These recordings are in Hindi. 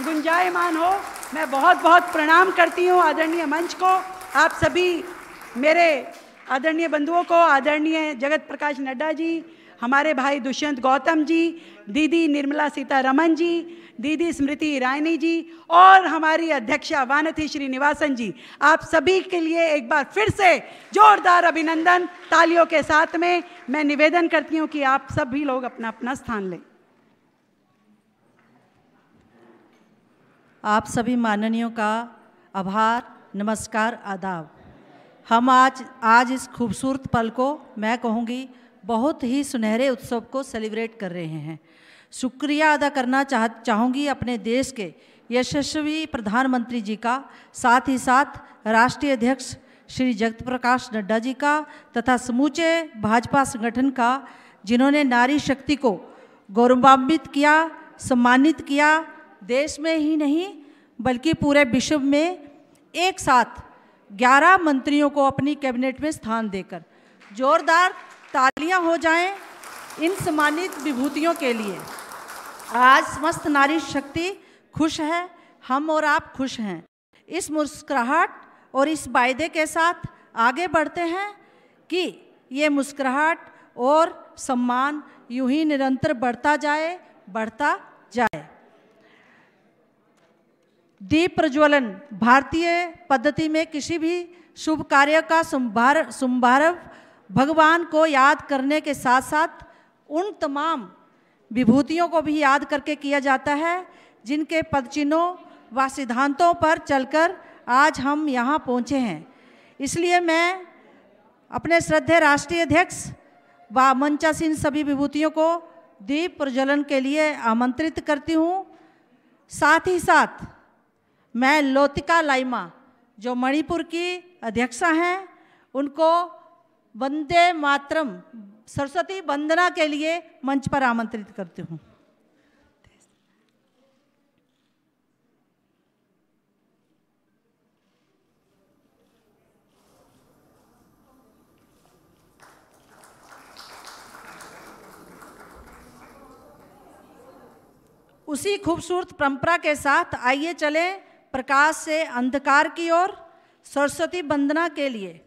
गुंजायमान हो। मैं बहुत बहुत प्रणाम करती हूँ आदरणीय मंच को, आप सभी मेरे आदरणीय बंधुओं को, आदरणीय जगत प्रकाश नड्डा जी, हमारे भाई दुष्यंत गौतम जी, दीदी निर्मला सीतारमन जी, दीदी स्मृति ईरानी जी और हमारी अध्यक्षा वानती श्रीनिवासन जी, आप सभी के लिए एक बार फिर से जोरदार अभिनंदन तालियों के साथ में मैं निवेदन करती हूँ कि आप सभी लोग अपना अपना स्थान लें। आप सभी माननीयों का आभार, नमस्कार, आदाब। हम आज इस खूबसूरत पल को, मैं कहूँगी बहुत ही सुनहरे उत्सव को सेलिब्रेट कर रहे हैं। शुक्रिया अदा करना चाहूँगी अपने देश के यशस्वी प्रधानमंत्री जी का, साथ ही साथ राष्ट्रीय अध्यक्ष श्री जगत प्रकाश नड्डा जी का तथा समूचे भाजपा संगठन का, जिन्होंने नारी शक्ति को गौरवान्वित किया, सम्मानित किया। देश में ही नहीं बल्कि पूरे विश्व में एक साथ 11 मंत्रियों को अपनी कैबिनेट में स्थान देकर, जोरदार तालियां हो जाएं इन सम्मानित विभूतियों के लिए। आज समस्त नारी शक्ति खुश है, हम और आप खुश हैं। इस मुस्कुराहट और इस वायदे के साथ आगे बढ़ते हैं कि ये मुस्कुराहट और सम्मान यूं ही निरंतर बढ़ता जाए। दीप प्रज्वलन भारतीय पद्धति में किसी भी शुभ कार्य का शुभारंभ भगवान को याद करने के साथ साथ उन तमाम विभूतियों को भी याद करके किया जाता है, जिनके पदचिन्हों व सिद्धांतों पर चलकर आज हम यहाँ पहुँचे हैं। इसलिए मैं अपने श्रद्धेय राष्ट्रीय अध्यक्ष व मंचासीन सभी विभूतियों को दीप प्रज्वलन के लिए आमंत्रित करती हूँ। साथ ही साथ मैं लोतिका लाइमा, जो मणिपुर की अध्यक्षा हैं, उनको वंदे मातरम सरस्वती वंदना के लिए मंच पर आमंत्रित करती हूँ। उसी खूबसूरत परंपरा के साथ आइए चलें प्रकाश से अंधकार की ओर, सरस्वती वंदना के लिए।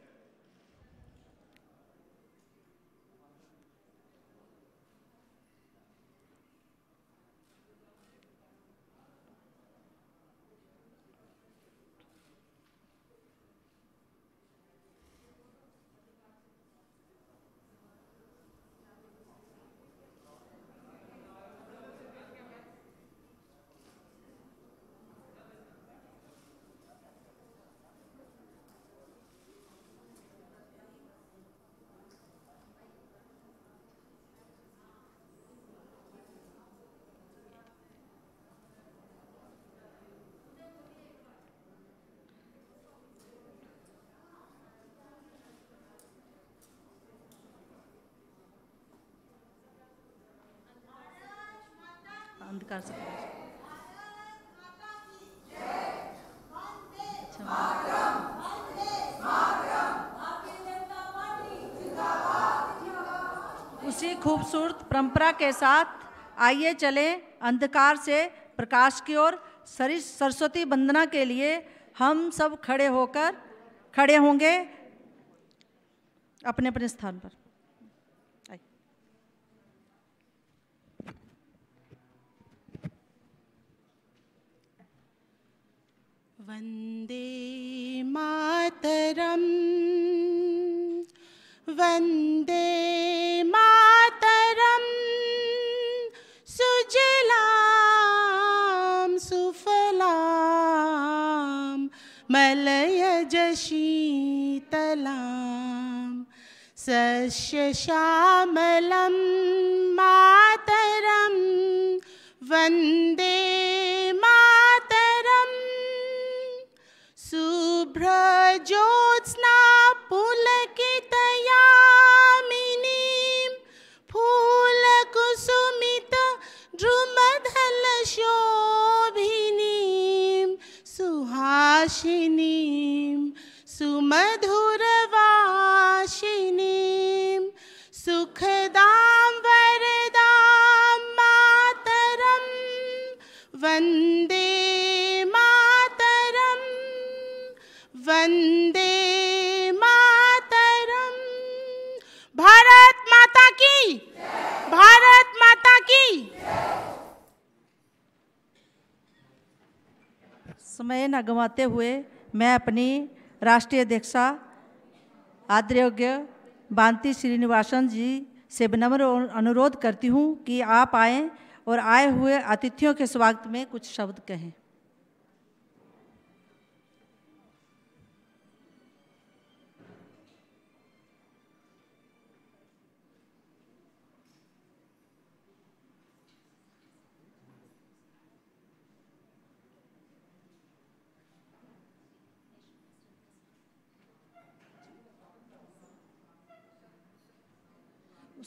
कर सकते उसी खूबसूरत परंपरा के साथ आइए चलें अंधकार से प्रकाश की ओर, सरस्वती वंदना के लिए। हम सब खड़े होंगे अपने अपने स्थान पर। वन्दे मातरम् सुजलां सुफलां मलयज शीतलां सस्यश्यामलं मातरम् वन्दे सुभ्रज्योत्स्ना पुलकितयामिनीं फूलकुसुमितद्रुमदलशोभिनीं सुहासिनीं सुमधुरवासिनीं सुखदां वरदां मातरं वन्दे समय न गंवाते हुए मैं अपनी राष्ट्रीय अध्यक्षा आदरणीय वानती श्रीनिवासन जी से विनम्र अनुरोध करती हूं कि आप आएं और आए हुए अतिथियों के स्वागत में कुछ शब्द कहें।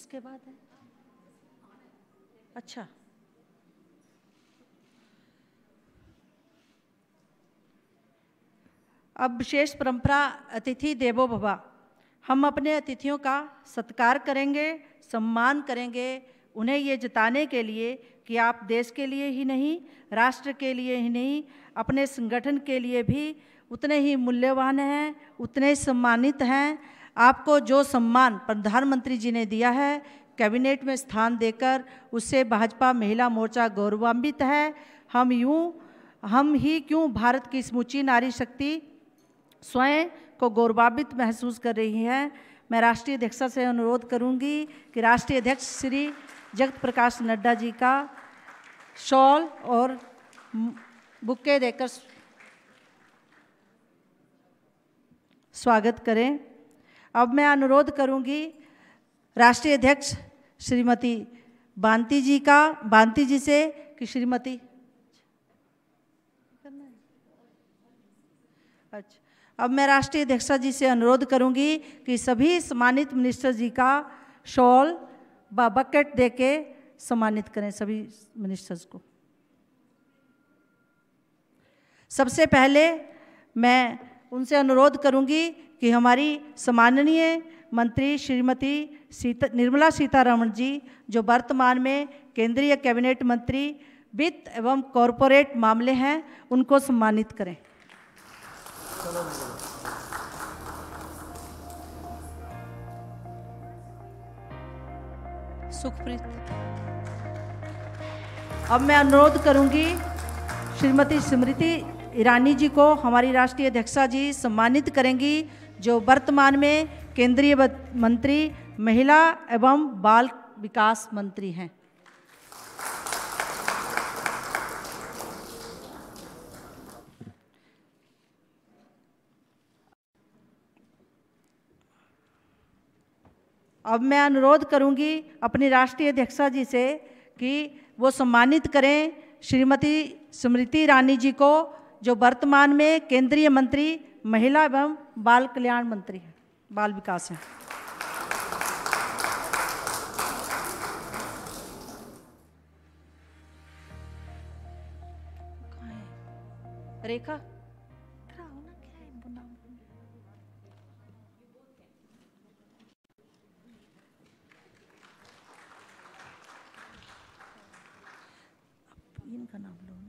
उसके बाद है अच्छा, अब विशेष परंपरा अतिथि देवो भवा। हम अपने अतिथियों का सत्कार करेंगे, सम्मान करेंगे, उन्हें ये जताने के लिए कि आप देश के लिए ही नहीं, राष्ट्र के लिए ही नहीं, अपने संगठन के लिए भी उतने ही मूल्यवान हैं, उतने ही सम्मानित हैं। आपको जो सम्मान प्रधानमंत्री जी ने दिया है, कैबिनेट में स्थान देकर, उससे भाजपा महिला मोर्चा गौरवान्वित है। हम ही क्यों भारत की समूची नारी शक्ति स्वयं को गौरवान्वित महसूस कर रही है। मैं राष्ट्रीय अध्यक्षा से अनुरोध करूंगी कि राष्ट्रीय अध्यक्ष श्री जगत प्रकाश नड्डा जी का शॉल और बुके देकर स्वागत करें। अब मैं अनुरोध करूंगी राष्ट्रीय अध्यक्ष श्रीमती वानती जी से कि श्रीमती अच्छा, अब मैं राष्ट्रीय अध्यक्षा जी से अनुरोध करूंगी कि सभी सम्मानित मिनिस्टर जी का शॉल व बकेट देके सम्मानित करें सभी मिनिस्टर्स को। सबसे पहले मैं उनसे अनुरोध करूंगी कि हमारी सम्माननीय मंत्री श्रीमती निर्मला सीतारमन जी, जो वर्तमान में केंद्रीय कैबिनेट मंत्री वित्त एवं कॉरपोरेट मामले हैं, उनको सम्मानित करें। सुखप्रीत, अब मैं अनुरोध करूंगी श्रीमती स्मृति ईरानी जी को हमारी राष्ट्रीय अध्यक्षा जी सम्मानित करेंगी, जो वर्तमान में केंद्रीय मंत्री महिला एवं बाल विकास मंत्री हैं। अब मैं अनुरोध करूंगी अपनी राष्ट्रीय अध्यक्षा जी से कि वो सम्मानित करें श्रीमती स्मृति ईरानी जी को, जो वर्तमान में केंद्रीय मंत्री महिला एवं बाल कल्याण मंत्री है, बाल विकास है। रेखा इनका नाम लो ना।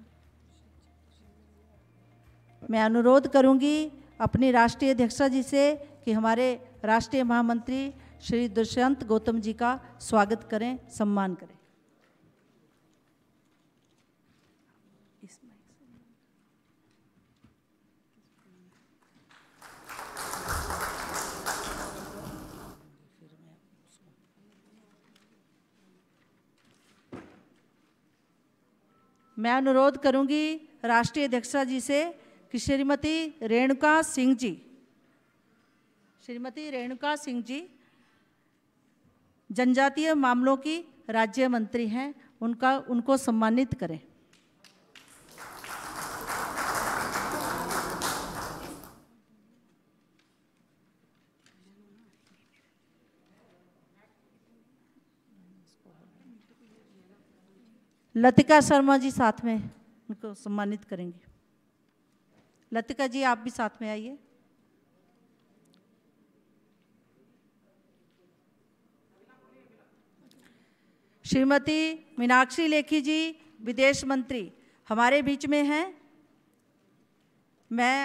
मैं अनुरोध करूंगी अपनी राष्ट्रीय अध्यक्षा जी से कि हमारे राष्ट्रीय महामंत्री श्री दुष्यंत गौतम जी का स्वागत करें, सम्मान करें। मैं अनुरोध करूंगी राष्ट्रीय अध्यक्षा जी से कि श्रीमती रेणुका सिंह जी जनजातीय मामलों की राज्य मंत्री हैं, उनको सम्मानित करें। लतिका शर्मा जी साथ में, उनको सम्मानित करेंगे। लतिका जी आप भी साथ में आइए। श्रीमती मीनाक्षी लेखी जी, विदेश मंत्री, हमारे बीच में हैं। मैं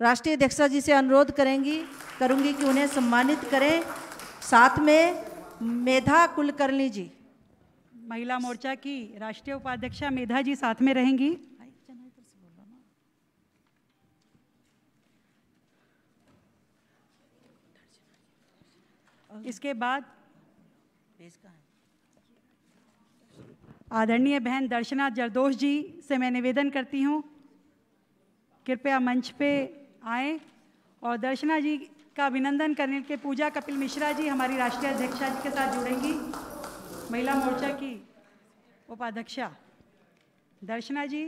राष्ट्रीय अध्यक्षा जी से अनुरोध करूंगी कि उन्हें सम्मानित करें। साथ में मेधा कुलकर्णी जी, महिला मोर्चा की राष्ट्रीय उपाध्यक्षा मेधा जी साथ में रहेंगी। इसके बाद आदरणीय बहन दर्शना जरदोश जी से मैं निवेदन करती हूँ कृपया मंच पे आएं और दर्शना जी का अभिनंदन करने के पूजा कपिल मिश्रा जी हमारी राष्ट्रीय अध्यक्षा जी के साथ जुड़ेंगी, महिला मोर्चा की उपाध्यक्षा। Darshana ji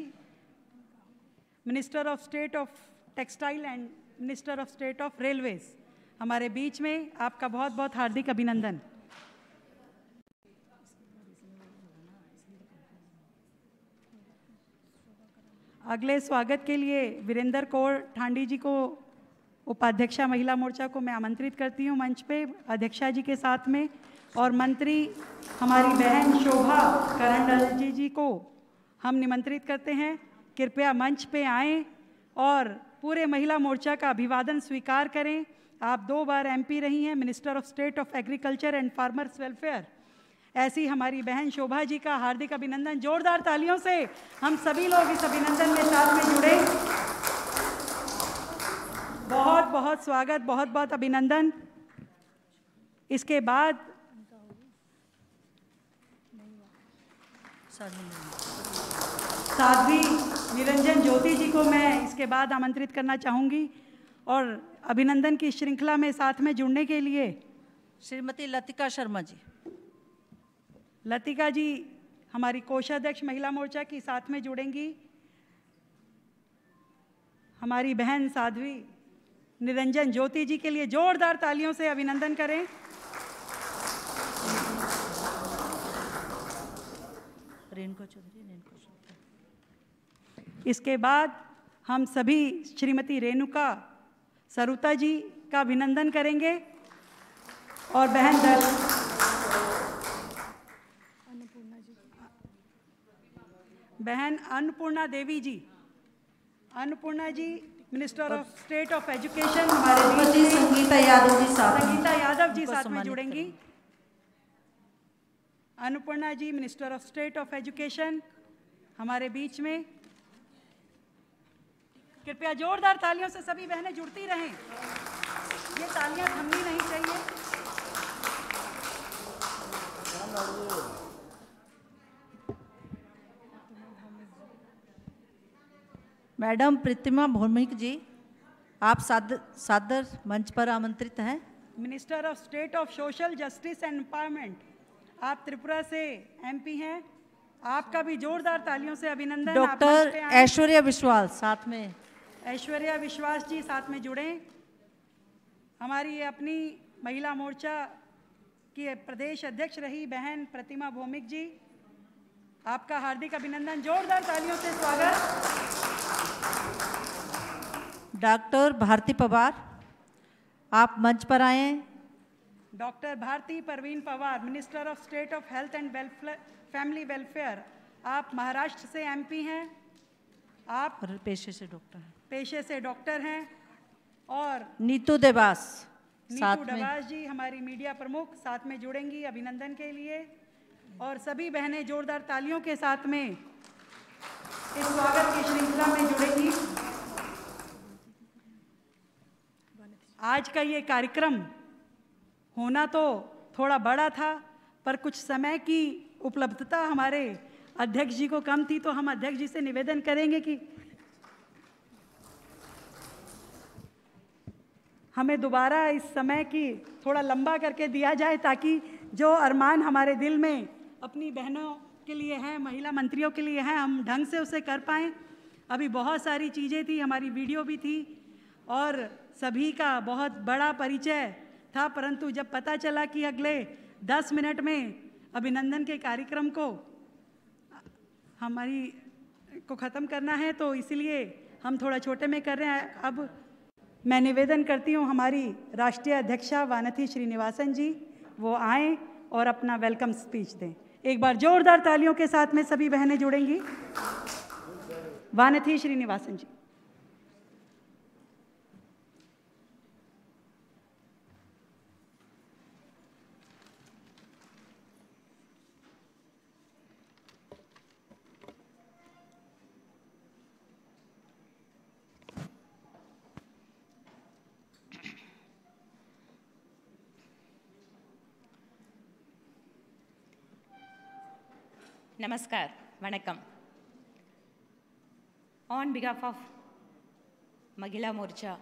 minister of state of textile and minister of state of railways हमारे बीच में, आपका बहुत बहुत हार्दिक अभिनंदन। अगले स्वागत के लिए वीरेंद्र कौर ठांडी जी को, उपाध्यक्षा महिला मोर्चा को मैं आमंत्रित करती हूं मंच पे अध्यक्षा जी के साथ में, और मंत्री हमारी बहन शोभा करंडल जी को हम निमंत्रित करते हैं, कृपया मंच पे आएं और पूरे महिला मोर्चा का अभिवादन स्वीकार करें। आप 2 बार MP रही हैं, minister of state of agriculture and farmers welfare, ऐसी हमारी बहन शोभा जी का हार्दिक अभिनंदन। जोरदार तालियों से हम सभी लोग इस अभिनंदन में साथ में जुड़े। बहुत बहुत स्वागत, बहुत बहुत अभिनंदन। इसके बाद साध्वी निरंजन ज्योति जी को मैं इसके बाद आमंत्रित करना चाहूँगी और अभिनंदन की श्रृंखला में साथ में जुड़ने के लिए श्रीमती लतिका शर्मा जी। लतिका जी हमारी कोषाध्यक्ष महिला मोर्चा की साथ में जुड़ेंगी। हमारी बहन साध्वी निरंजन ज्योति जी के लिए जोरदार तालियों से अभिनंदन करें। इसके बाद हम सभी श्रीमती रेणुका सरुता जी का अभिनंदन करेंगे और बहन Annapurna Devi ji, Annapurna ji minister of state of education हमारे बीच में, संगीता यादव जी साथ में जुड़ेंगी। Annapurna ji minister of state of education हमारे बीच में, कृपया जोरदार तालियों से सभी बहनें जुड़ती रहें, ये तालियां थमनी नहीं चाहिए। मैडम प्रतिमा भौमिक जी आप सादर मंच पर आमंत्रित हैं। Minister of state of social justice and empowerment, आप त्रिपुरा से MP हैं, आपका भी जोरदार तालियों से अभिनंदन। डॉक्टर ऐश्वर्या विश्वाल जी साथ में जुड़ें, हमारी अपनी महिला मोर्चा की प्रदेश अध्यक्ष रही बहन प्रतिमा भौमिक जी, आपका हार्दिक अभिनंदन, जोरदार तालियों से स्वागत। डॉक्टर भारती पवार आप मंच पर आए। Doctor Bharati Parveen Pawar minister of state of health and family welfare, आप महाराष्ट्र से MP हैं, आप पेशे से डॉक्टर हैं। और नीतू देवास जी हमारी मीडिया प्रमुख साथ में जुड़ेंगी अभिनंदन के लिए, और सभी बहनें जोरदार तालियों के साथ में इस स्वागत की श्रृंखला में जुड़ेंगी। आज का ये कार्यक्रम होना तो थोड़ा बड़ा था, पर कुछ समय की उपलब्धता हमारे अध्यक्ष जी को कम थी, तो हम अध्यक्ष जी से निवेदन करेंगे कि हमें दोबारा इस समय की थोड़ा लंबा करके दिया जाए, ताकि जो अरमान हमारे दिल में अपनी बहनों के लिए हैं, महिला मंत्रियों के लिए हैं, हम ढंग से उसे कर पाएँ। अभी बहुत सारी चीज़ें थी, हमारी वीडियो भी थी और सभी का बहुत बड़ा परिचय था, परंतु जब पता चला कि अगले 10 मिनट में अभिनंदन के कार्यक्रम को हमारी ख़त्म करना है, तो इसलिए हम थोड़ा छोटे में कर रहे हैं। अब मैं निवेदन करती हूँ हमारी राष्ट्रीय अध्यक्षा वानती श्रीनिवासन जी, वो आएँ और अपना वेलकम स्पीच दें। एक बार जोरदार तालियों के साथ में सभी बहनें जुड़ेंगी। वानती श्रीनिवासन जी। नमस्कार वणक्कम On behalf of Mahila Morcha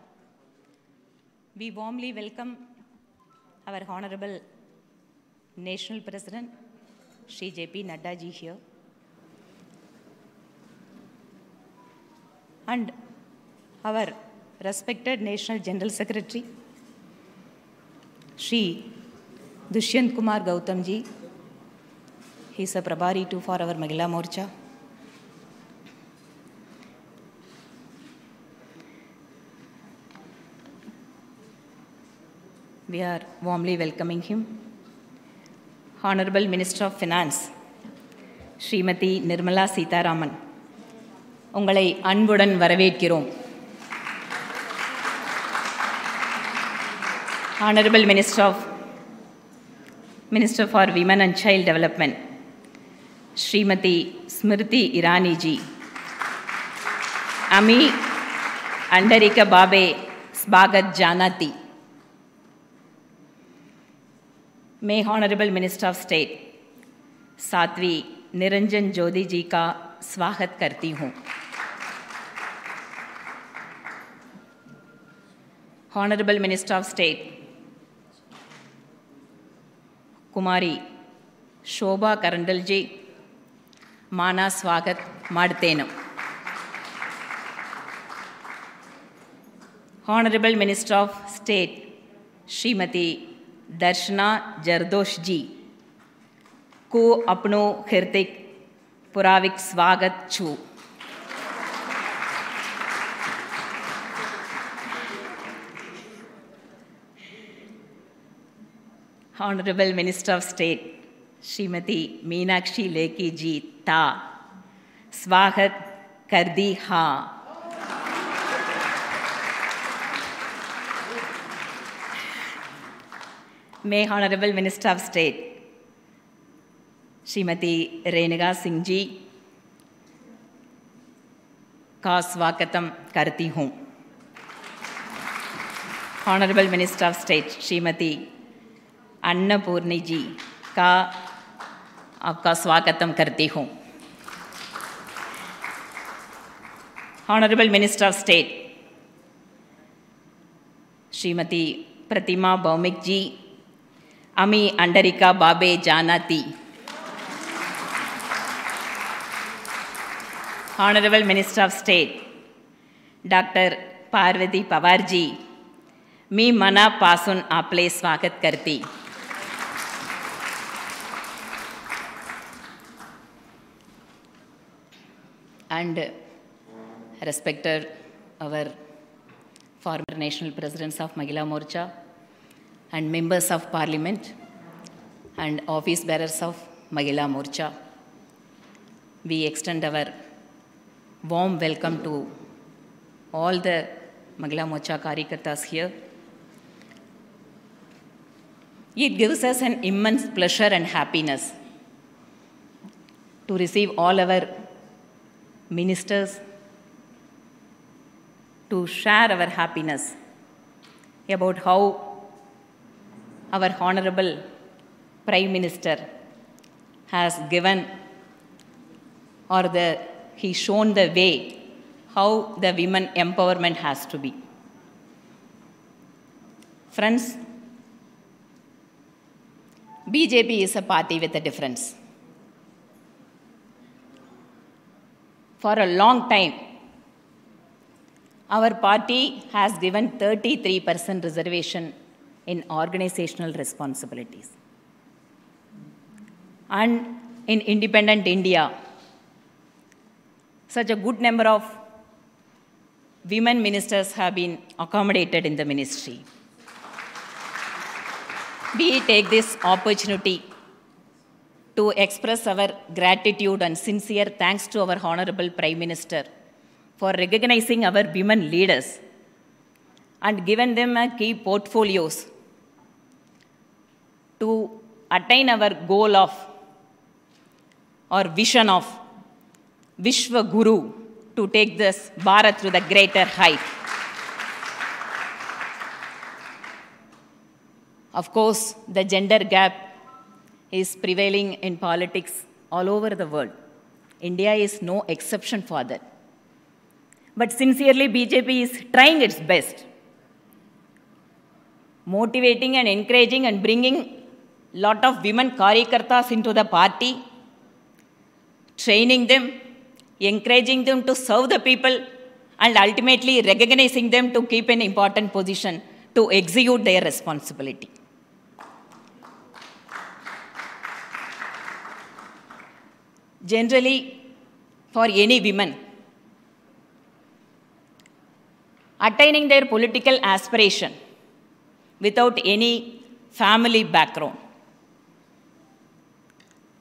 we warmly welcome our honorable national president Shri JP Nadda ji here and our respected national general secretary Shri Dushyanth Kumar Gautam ji he is a prabhari too for our Mahila Morcha we are warmly welcoming him honorable minister of finance shrimati Nirmala Seetharaman ungalai anbudan varavetkirom honorable minister for women and child development shrimati Smriti Irani ji ami andarika babe swagat janati मैं honourable minister of state Sadhvi Niranjan Jyoti ji का स्वागत करती हूँ। Honourable minister of state Kumari Shobha Karandlaje ji माना स्वागत माड़तेनु। Honourable minister of state Shrimati Darshana Jardosh ji को अपनो हृतिक पुराविक स्वागत छू। Honourable minister of state Shrimati Meenakshi Lekhi ji ता स्वागत कर दी हा। मैं honourable minister of state Shrimati Renuka Singh ji का स्वागतम करती हूँ। Honourable minister of state Shrimati Annapurna ji का आपका स्वागतम करती हूँ। Honourable minister of state Shrimati Pratima Bhoumik ji अमी अंडरिका बाबे जानाती। Honourable minister of state doctor Parvati Pawar ji मी मनापासून आपले स्वागत करती। And respected our former national presidents of Mahila Morcha and members of parliament and office bearers of Mahila Morcha we extend our warm welcome to all the Mahila Morcha karyakartas here it gives us an immense pleasure and happiness to receive all our ministers to share our happiness about how our honorable prime minister has given or he shown the way how the women empowerment has to be friends BJP is a party with a difference for a long time our party has given 33% reservation in organizational responsibilities and in independent India such a good number of women ministers have been accommodated in the ministry we take this opportunity to express our gratitude and sincere thanks to our honorable prime minister for recognizing our women leaders and given them a key portfolios to attain our goal of or vision of Vishwa Guru to take this Bharat to the greater height of course the gender gap is prevailing in politics all over the world. India is no exception for that. But sincerely, BJP is trying its best, motivating and encouraging and bringing lot of women Karyakartas into the party, training them, encouraging them to serve the people, and ultimately recognizing them to keep an important position to execute their responsibility. Generally, for any women, attaining their political aspiration without any family background,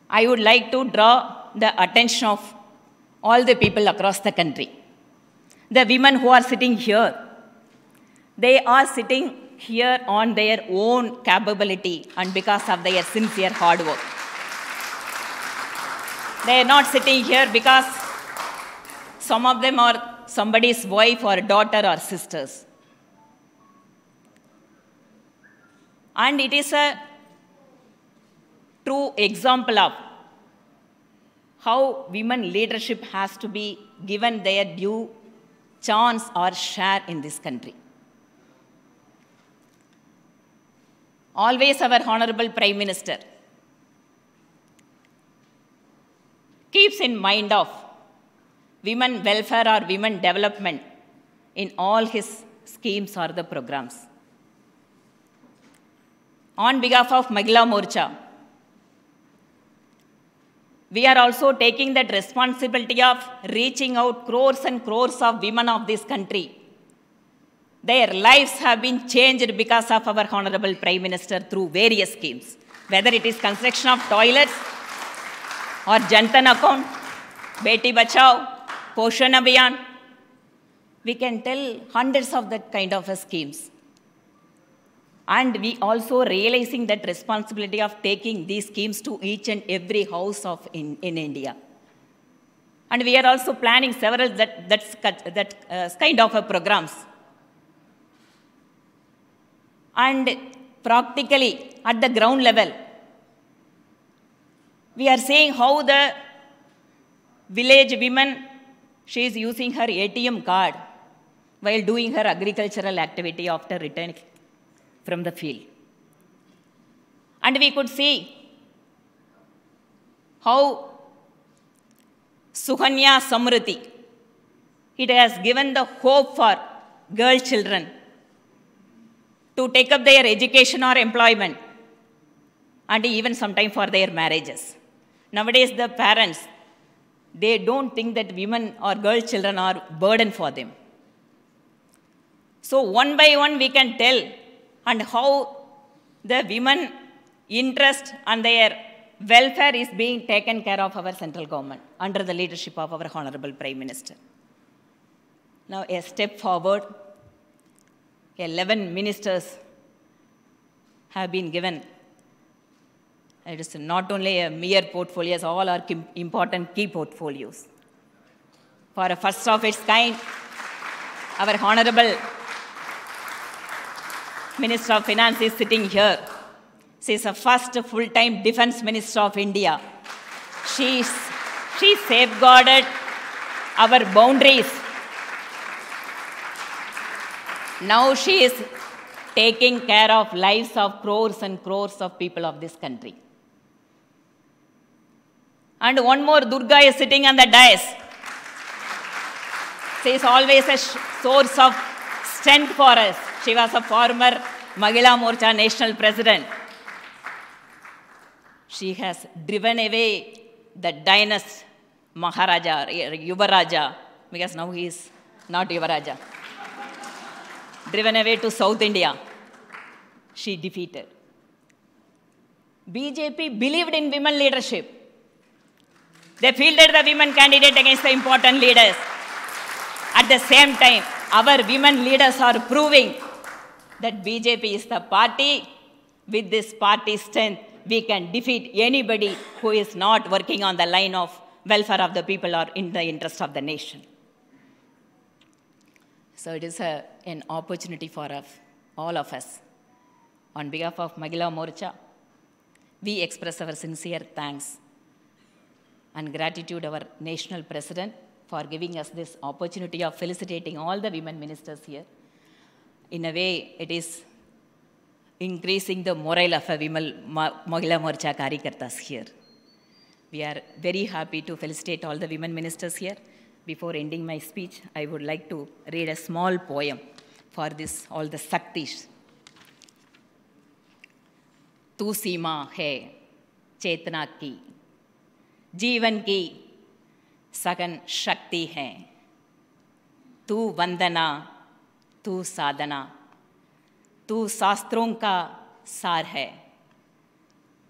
I would like to draw the attention of all the people across the country. The women who are sitting here, they are sitting here on their own capability and because of their sincere hard work. They are not sitting here because some of them are somebody's wife or daughter or sisters. And it is a true example of how women leadership has to be given their due chance or share in this country. Always our Honorable Prime Minister keeps in mind of women welfare or women development in all his schemes or the programs. On behalf of Mahila Morcha, we are also taking that responsibility of reaching out crores and crores of women of this country. Their lives have been changed because of our Honorable Prime Minister through various schemes, whether it is construction of toilets or Jan Dhan account, Beti Bachao, Poshan Abhiyan. We can tell hundreds of that kind of schemes. And we also realizing that responsibility of taking these schemes to each and every house of in India. And we are also planning several that kind of programs. And practically at the ground level, we are seeing how the village women, she is using her ATM card while doing her agricultural activity after returning from the field. And we could see how Sukanya Samruddhi, it has given the hope for girl children to take up their education or employment and even sometime for their marriages. Nowadays the parents, they don't think that women or girl children are a burden for them. So one by one we can tell and how the women interest and their welfare is being taken care of our central government under the leadership of our Honorable Prime Minister. Now a step forward, 11 ministers have been given. It is not only a mere portfolios, all are important key portfolios. For a first of its kind, our Honorable Minister of Finance is sitting here. She is the first full-time Defence Minister of India. She safeguarded our boundaries. Now she is taking care of lives of crores and crores of people of this country. And one more Durga is sitting on the dais. She is always a source of strength for us. She was a former Mahila Morcha National President. She has driven away the dynasty Maharaja, Yuvaraja, because now he is not Yuvaraja. Driven away to South India. She defeated. BJP believed in women leadership. They fielded the women candidate against the important leaders. At the same time, our women leaders are proving that BJP is the party. With this party strength, we can defeat anybody who is not working on the line of welfare of the people or in the interest of the nation. So it is an opportunity for us, all of us. On behalf of Mahila Morcha, we express our sincere thanks and gratitude our national president for giving us this opportunity of felicitating all the women ministers here. In a way, it is increasing the morale of a Mahila Morcha Karyakartas here. We are very happy to felicitate all the women ministers here. Before ending my speech, I would like to read a small poem for this all the Shaktis. तू सीमा है चेतना की, जीवन की सघन शक्ति है, तू वंदना, तू साधना, तू शास्त्रों का सार है,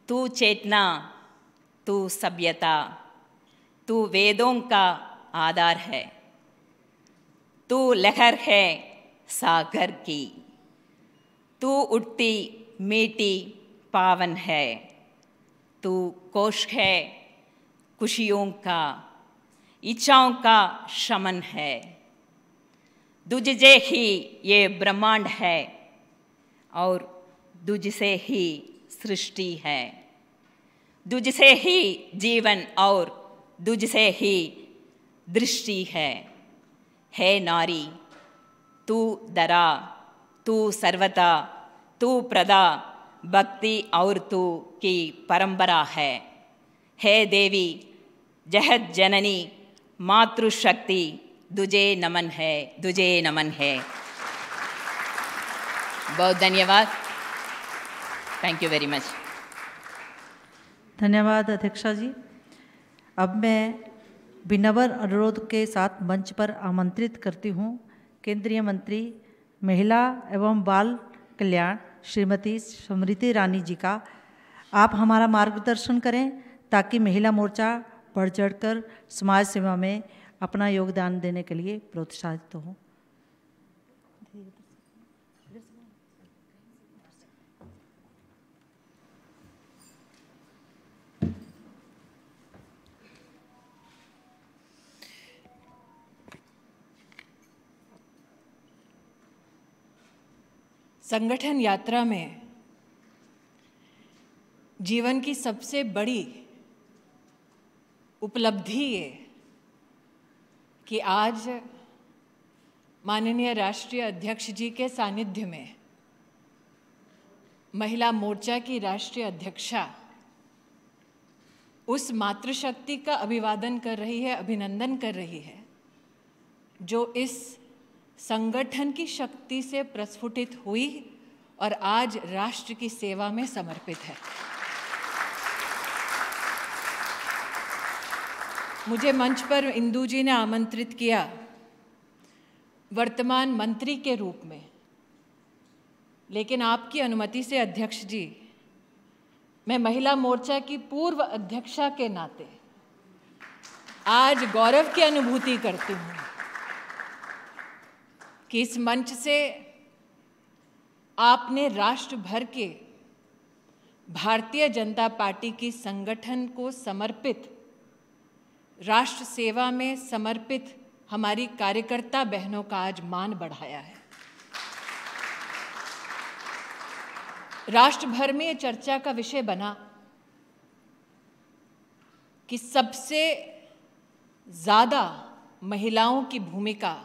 तू चेतना, तू सभ्यता, तू वेदों का आधार है, तू लहर है सागर की, तू उठती मीठी पावन है, तू कोष है खुशियों का, इच्छाओं का शमन है, तुझसे ही ये ब्रह्मांड है और तुझसे ही सृष्टि है, तुझसे ही जीवन और तुझसे ही दृष्टि है, हे नारी तू दरा, तू सर्वदा, तू प्रदा, भक्ति और तू की परंपरा है, हे देवी जगत जननी मातृशक्ति, तुझे नमन है, तुझे नमन है। बहुत धन्यवाद। Thank you very much. धन्यवाद अध्यक्षा जी। अब मैं विनम्र अनुरोध के साथ मंच पर आमंत्रित करती हूं केंद्रीय मंत्री महिला एवं बाल कल्याण श्रीमती स्मृति ईरानी जी का। आप हमारा मार्गदर्शन करें ताकि महिला मोर्चा बढ़ चढ़कर समाज सेवा में अपना योगदान देने के लिए प्रोत्साहित हो। संगठन यात्रा में जीवन की सबसे बड़ी उपलब्धि ये कि आज माननीय राष्ट्रीय अध्यक्ष जी के सानिध्य में महिला मोर्चा की राष्ट्रीय अध्यक्षा उस मातृशक्ति का अभिवादन कर रही है, अभिनंदन कर रही है, जो इस संगठन की शक्ति से प्रस्फुटित हुई और आज राष्ट्र की सेवा में समर्पित है। मुझे मंच पर इंदू जी ने आमंत्रित किया वर्तमान मंत्री के रूप में, लेकिन आपकी अनुमति से अध्यक्ष जी, मैं महिला मोर्चा की पूर्व अध्यक्षा के नाते आज गौरव की अनुभूति करती हूँ कि इस मंच से आपने राष्ट्र भर के भारतीय जनता पार्टी की संगठन को समर्पित, राष्ट्र सेवा में समर्पित हमारी कार्यकर्ता बहनों का आज मान बढ़ाया है। राष्ट्र भर में ये चर्चा का विषय बना कि सबसे ज़्यादा महिलाओं की भूमिका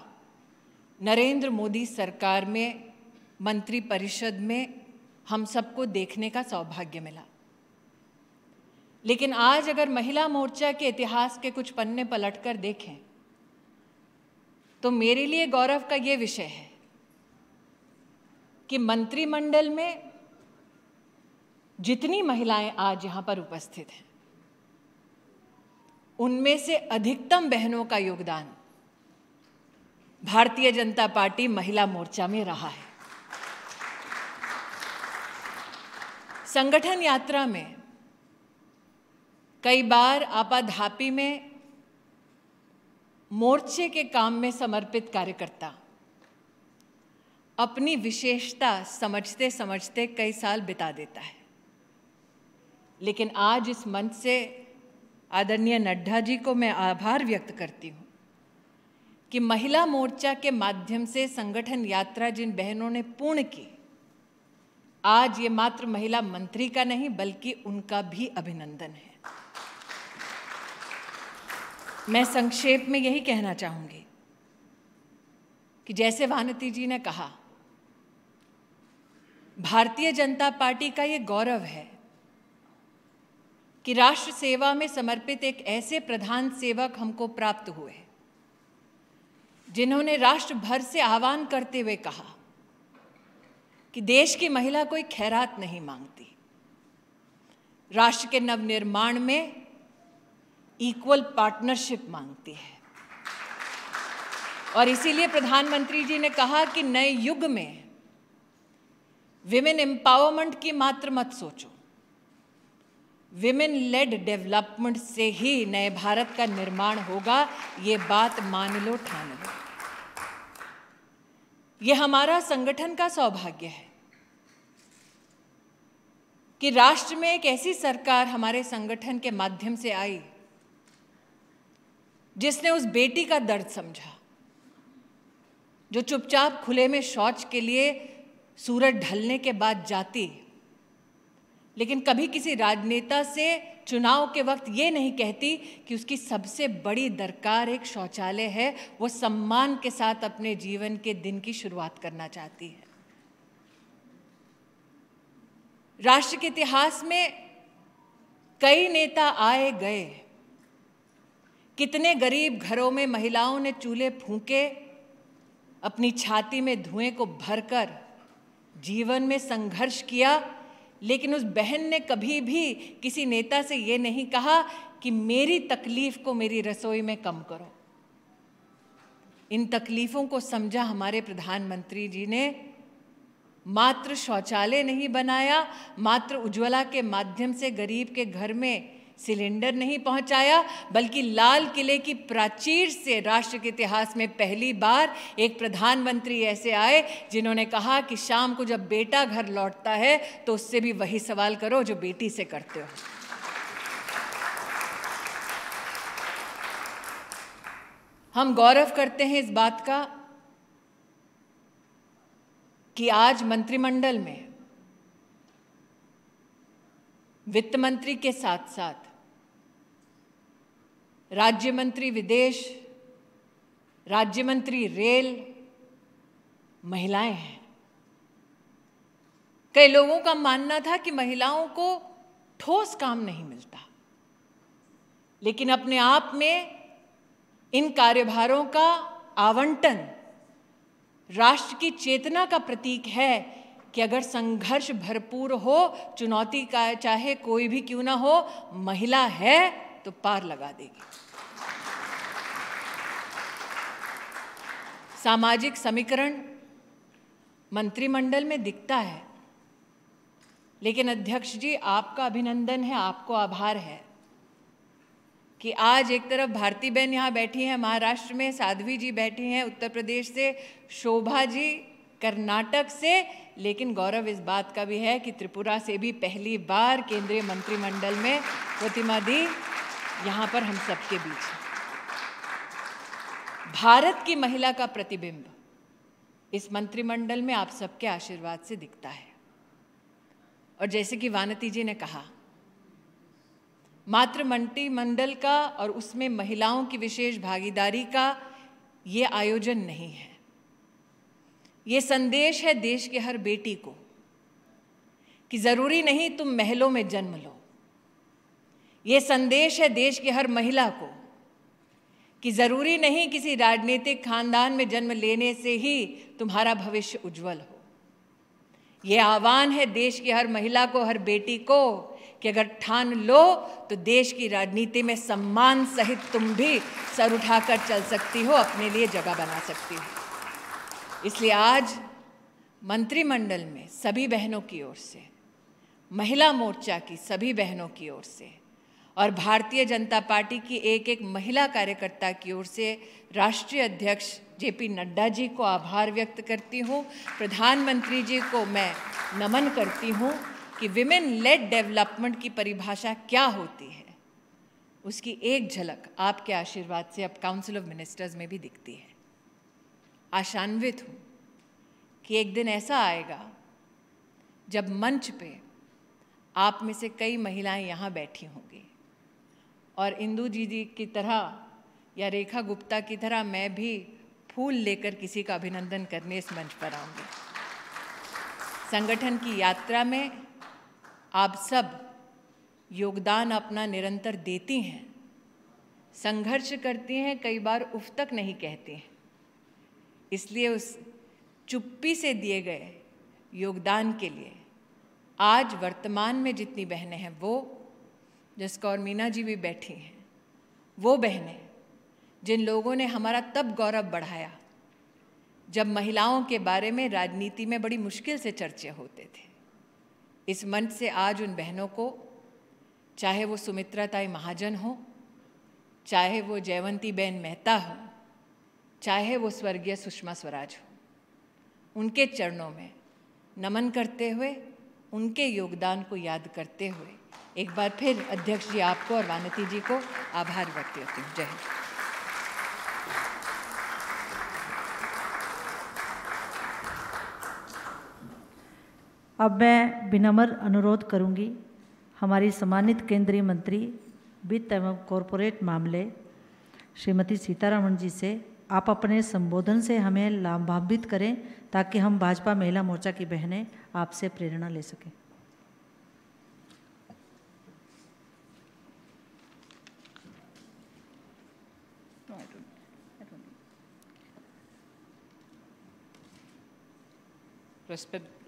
नरेंद्र मोदी सरकार में मंत्रिपरिषद में हम सबको देखने का सौभाग्य मिला, लेकिन आज अगर महिला मोर्चा के इतिहास के कुछ पन्ने पलटकर देखें तो मेरे लिए गौरव का ये विषय है कि मंत्रिमंडल में जितनी महिलाएं आज यहाँ पर उपस्थित हैं उनमें से अधिकतम बहनों का योगदान भारतीय जनता पार्टी महिला मोर्चा में रहा है। संगठन यात्रा में कई बार आपाधापी में मोर्चे के काम में समर्पित कार्यकर्ता अपनी विशेषता समझते समझते कई साल बिता देता है, लेकिन आज इस मंच से आदरणीय नड्डा जी को मैं आभार व्यक्त करती हूँ कि महिला मोर्चा के माध्यम से संगठन यात्रा जिन बहनों ने पूर्ण की, आज ये मात्र महिला मंत्री का नहीं बल्कि उनका भी अभिनंदन है। मैं संक्षेप में यही कहना चाहूँगी कि जैसे वानती जी ने कहा, भारतीय जनता पार्टी का ये गौरव है कि राष्ट्र सेवा में समर्पित एक ऐसे प्रधान सेवक हमको प्राप्त हुए जिन्होंने राष्ट्र भर से आह्वान करते हुए कहा कि देश की महिला कोई खैरात नहीं मांगती, राष्ट्र के नवनिर्माण में इक्वल पार्टनरशिप मांगती है। और इसीलिए प्रधानमंत्री जी ने कहा कि नए युग में विमेन एम्पावरमेंट की मात्र मत सोचो, विमेन लेड डेवलपमेंट से ही नए भारत का निर्माण होगा, ये बात मान लो ठान लो। ये हमारा संगठन का सौभाग्य है कि राष्ट्र में एक ऐसी सरकार हमारे संगठन के माध्यम से आई जिसने उस बेटी का दर्द समझा जो चुपचाप खुले में शौच के लिए सूरज ढलने के बाद जाती, लेकिन कभी किसी राजनेता से चुनाव के वक्त ये नहीं कहती कि उसकी सबसे बड़ी दरकार एक शौचालय है। वो सम्मान के साथ अपने जीवन के दिन की शुरुआत करना चाहती है। राष्ट्र के इतिहास में कई नेता आए गए, कितने गरीब घरों में महिलाओं ने चूल्हे फूंके, अपनी छाती में धुएं को भरकर जीवन में संघर्ष किया, लेकिन उस बहन ने कभी भी किसी नेता से ये नहीं कहा कि मेरी तकलीफ को मेरी रसोई में कम करो। इन तकलीफों को समझा हमारे प्रधानमंत्री जी ने, मात्र शौचालय नहीं बनाया, मात्र उज्ज्वला के माध्यम से गरीब के घर में सिलेंडर नहीं पहुंचाया, बल्कि लाल किले की प्राचीर से राष्ट्र के इतिहास में पहली बार एक प्रधानमंत्री ऐसे आए जिन्होंने कहा कि शाम को जब बेटा घर लौटता है तो उससे भी वही सवाल करो जो बेटी से करते हो। हम गौरव करते हैं इस बात का कि आज मंत्रिमंडल में वित्त मंत्री के साथ साथ राज्य मंत्री विदेश, राज्य मंत्री रेल, महिलाएं हैं। कई लोगों का मानना था कि महिलाओं को ठोस काम नहीं मिलता, लेकिन अपने आप में इन कार्यभारों का आवंटन राष्ट्र की चेतना का प्रतीक है कि अगर संघर्ष भरपूर हो, चुनौती का चाहे कोई भी क्यों ना हो, महिला है तो पार लगा देगी। सामाजिक समीकरण मंत्रिमंडल में दिखता है, लेकिन अध्यक्ष जी आपका अभिनंदन है, आपको आभार है कि आज एक तरफ भारती बहन यहाँ बैठी हैं महाराष्ट्र में, साध्वी जी बैठी हैं उत्तर प्रदेश से, शोभा जी कर्नाटक से, लेकिन गौरव इस बात का भी है कि त्रिपुरा से भी पहली बार केंद्रीय मंत्रिमंडल में प्रतिमा दी यहाँ पर हम सबके बीच। भारत की महिला का प्रतिबिंब इस मंत्रिमंडल में आप सबके आशीर्वाद से दिखता है। और जैसे कि वानती जी ने कहा, मात्र मंत्रिमंडल का और उसमें महिलाओं की विशेष भागीदारी का ये आयोजन नहीं है, ये संदेश है देश की हर बेटी को कि ज़रूरी नहीं तुम महलों में जन्म लो। ये संदेश है देश की हर महिला को कि ज़रूरी नहीं किसी राजनीतिक खानदान में जन्म लेने से ही तुम्हारा भविष्य उज्जवल हो। ये आह्वान है देश की हर महिला को, हर बेटी को कि अगर ठान लो तो देश की राजनीति में सम्मान सहित तुम भी सर उठाकर चल सकती हो, अपने लिए जगह बना सकती हो। इसलिए आज मंत्रिमंडल में सभी बहनों की ओर से, महिला मोर्चा की सभी बहनों की ओर से और भारतीय जनता पार्टी की एक एक महिला कार्यकर्ता की ओर से राष्ट्रीय अध्यक्ष जेपी नड्डा जी को आभार व्यक्त करती हूँ। प्रधानमंत्री जी को मैं नमन करती हूँ कि विमेन लेड डेवलपमेंट की परिभाषा क्या होती है उसकी एक झलक आपके आशीर्वाद से अब काउंसिल ऑफ मिनिस्टर्स में भी दिखती है। आशान्वित हूँ कि एक दिन ऐसा आएगा जब मंच पे आप में से कई महिलाएं यहाँ बैठी होंगी और इंदू जी की तरह या रेखा गुप्ता की तरह मैं भी फूल लेकर किसी का अभिनंदन करने इस मंच पर आऊँगी। संगठन की यात्रा में आप सब योगदान अपना निरंतर देती हैं, संघर्ष करती हैं, कई बार उफ तक नहीं कहती हैं, इसलिए उस चुप्पी से दिए गए योगदान के लिए आज वर्तमान में जितनी बहनें हैं वो, जसकौर मीना जी भी बैठी हैं, वो बहनें जिन लोगों ने हमारा तब गौरव बढ़ाया जब महिलाओं के बारे में राजनीति में बड़ी मुश्किल से चर्चे होते थे, इस मंच से आज उन बहनों को, चाहे वो सुमित्रा ताई महाजन हो, चाहे वो जयवंती बहन मेहता हो, चाहे वो स्वर्गीय सुषमा स्वराज हो, उनके चरणों में नमन करते हुए, उनके योगदान को याद करते हुए एक बार फिर अध्यक्ष जी आपको और वानती जी को आभार व्यक्त करती हूँ। जय हिंद। अब मैं विनम्र अनुरोध करूँगी हमारी सम्मानित केंद्रीय मंत्री वित्त एवं कॉरपोरेट मामले श्रीमती सीतारमन जी से आप अपने संबोधन से हमें लाभान्वित करें ताकि हम भाजपा महिला मोर्चा की बहनें आपसे प्रेरणा ले सकें।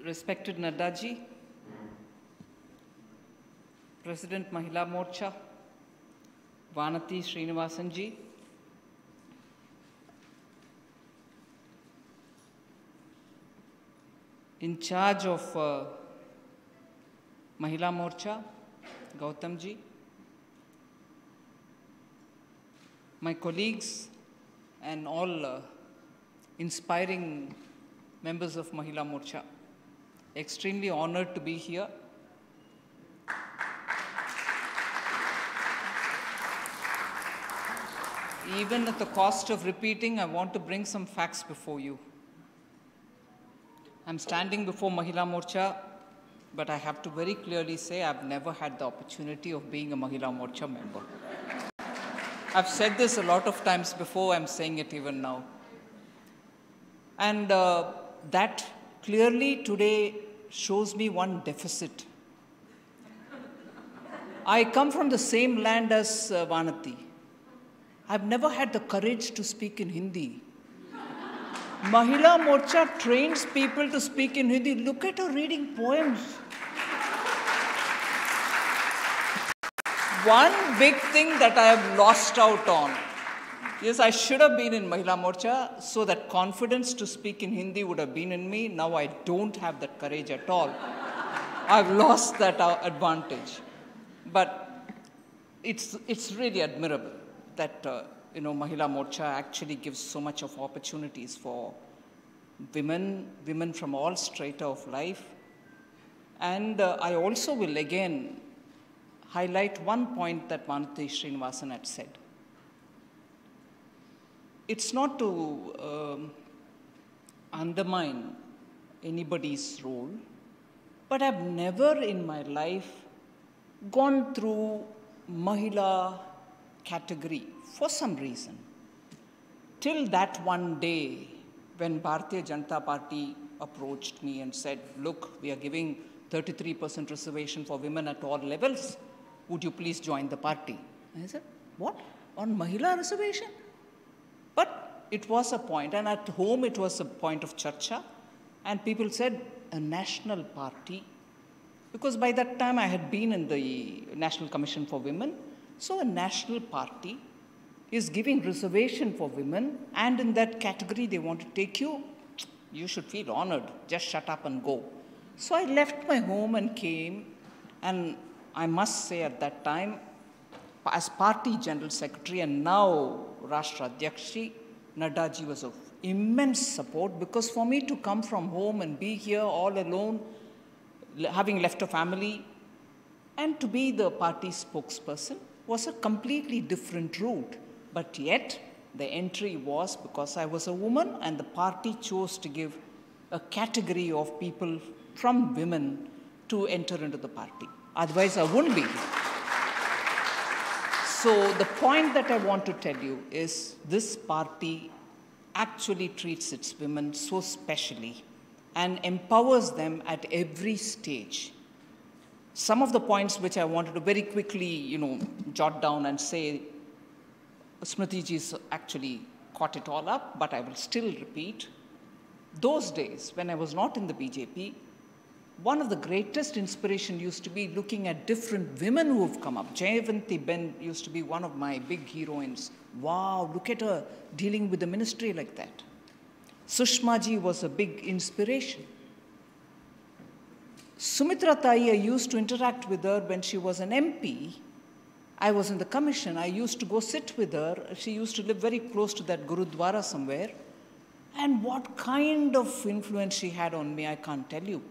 Respected Nadda ji, President Mahila Morcha, Vanati Srinivasan ji, in charge of Mahila Morcha, Gautam ji, my colleagues and all inspiring members of Mahila Morcha, extremely honored to be here. Even at the cost of repeating, I want to bring some facts before you. I'm standing before Mahila Morcha, but I have to very clearly say I've never had the opportunity of being a Mahila Morcha member. I've said this a lot of times before, I'm saying it even now. And that clearly today shows me one deficit. I come from the same land as Vanati. I've never had the courage to speak in Hindi. Mahila Morcha trains people to speak in Hindi. Look at her reading poems. One big thing that I have lost out on. Yes, I should have been in Mahila Morcha, so that confidence to speak in Hindi would have been in me. Now I don't have that courage at all. I've lost that advantage. But it's really admirable that Mahila Morcha actually gives so much of opportunities for women from all strata of life. And I also will again highlight one point that Vanati Srinivasan had said. It's not to undermine anybody's role, but I've never in my life gone through Mahila category for some reason. Till that one day when Bharatiya Janata Party approached me and said, look, we are giving 33% reservation for women at all levels. Would you please join the party? I said, what? On Mahila reservation? But it was a point, and at home it was a point of charcha, and people said, a national party, because by that time I had been in the National Commission for Women, so a national party is giving reservation for women, and in that category they want to take you, you should feel honored, just shut up and go. So I left my home and came, and I must say at that time, as party general secretary and now Rashtra Adhyakshi, Nadda ji was of immense support, because for me to come from home and be here all alone, having left a family, and to be the party spokesperson was a completely different route. But yet, the entry was because I was a woman and the party chose to give a category of people from women to enter into the party. Otherwise, I wouldn't be here. So the point that I want to tell you is this party actually treats its women so specially and empowers them at every stage. Some of the points which I wanted to very quickly, jot down and say, Smriti ji's actually caught it all up, but I will still repeat. Those days when I was not in the BJP, one of the greatest inspiration used to be looking at different women who have come up. Jayavanthy Ben used to be one of my big heroines. Wow, look at her dealing with the ministry like that. Sushma ji was a big inspiration. Sumitra Tai, I used to interact with her when she was an MP. I was in the commission. I used to go sit with her. She used to live very close to that Gurudwara somewhere. And what kind of influence she had on me, I can't tell you.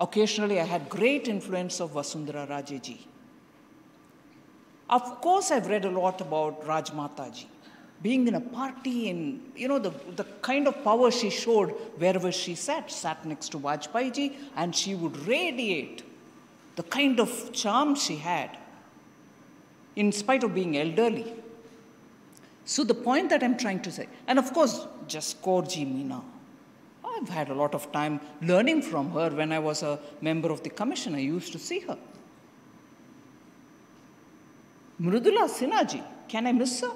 Occasionally, I had great influence of Vasundhara Raje ji. Of course, I've read a lot about Rajmata ji, being in a party and, the kind of power she showed wherever she sat next to Vajpayee ji, and she would radiate the kind of charm she had, in spite of being elderly. So the point that I'm trying to say, and of course, Jaskor ji Meena, I've had a lot of time learning from her. When I was a member of the commission, I used to see her. Mridula Sinha ji, can I miss her?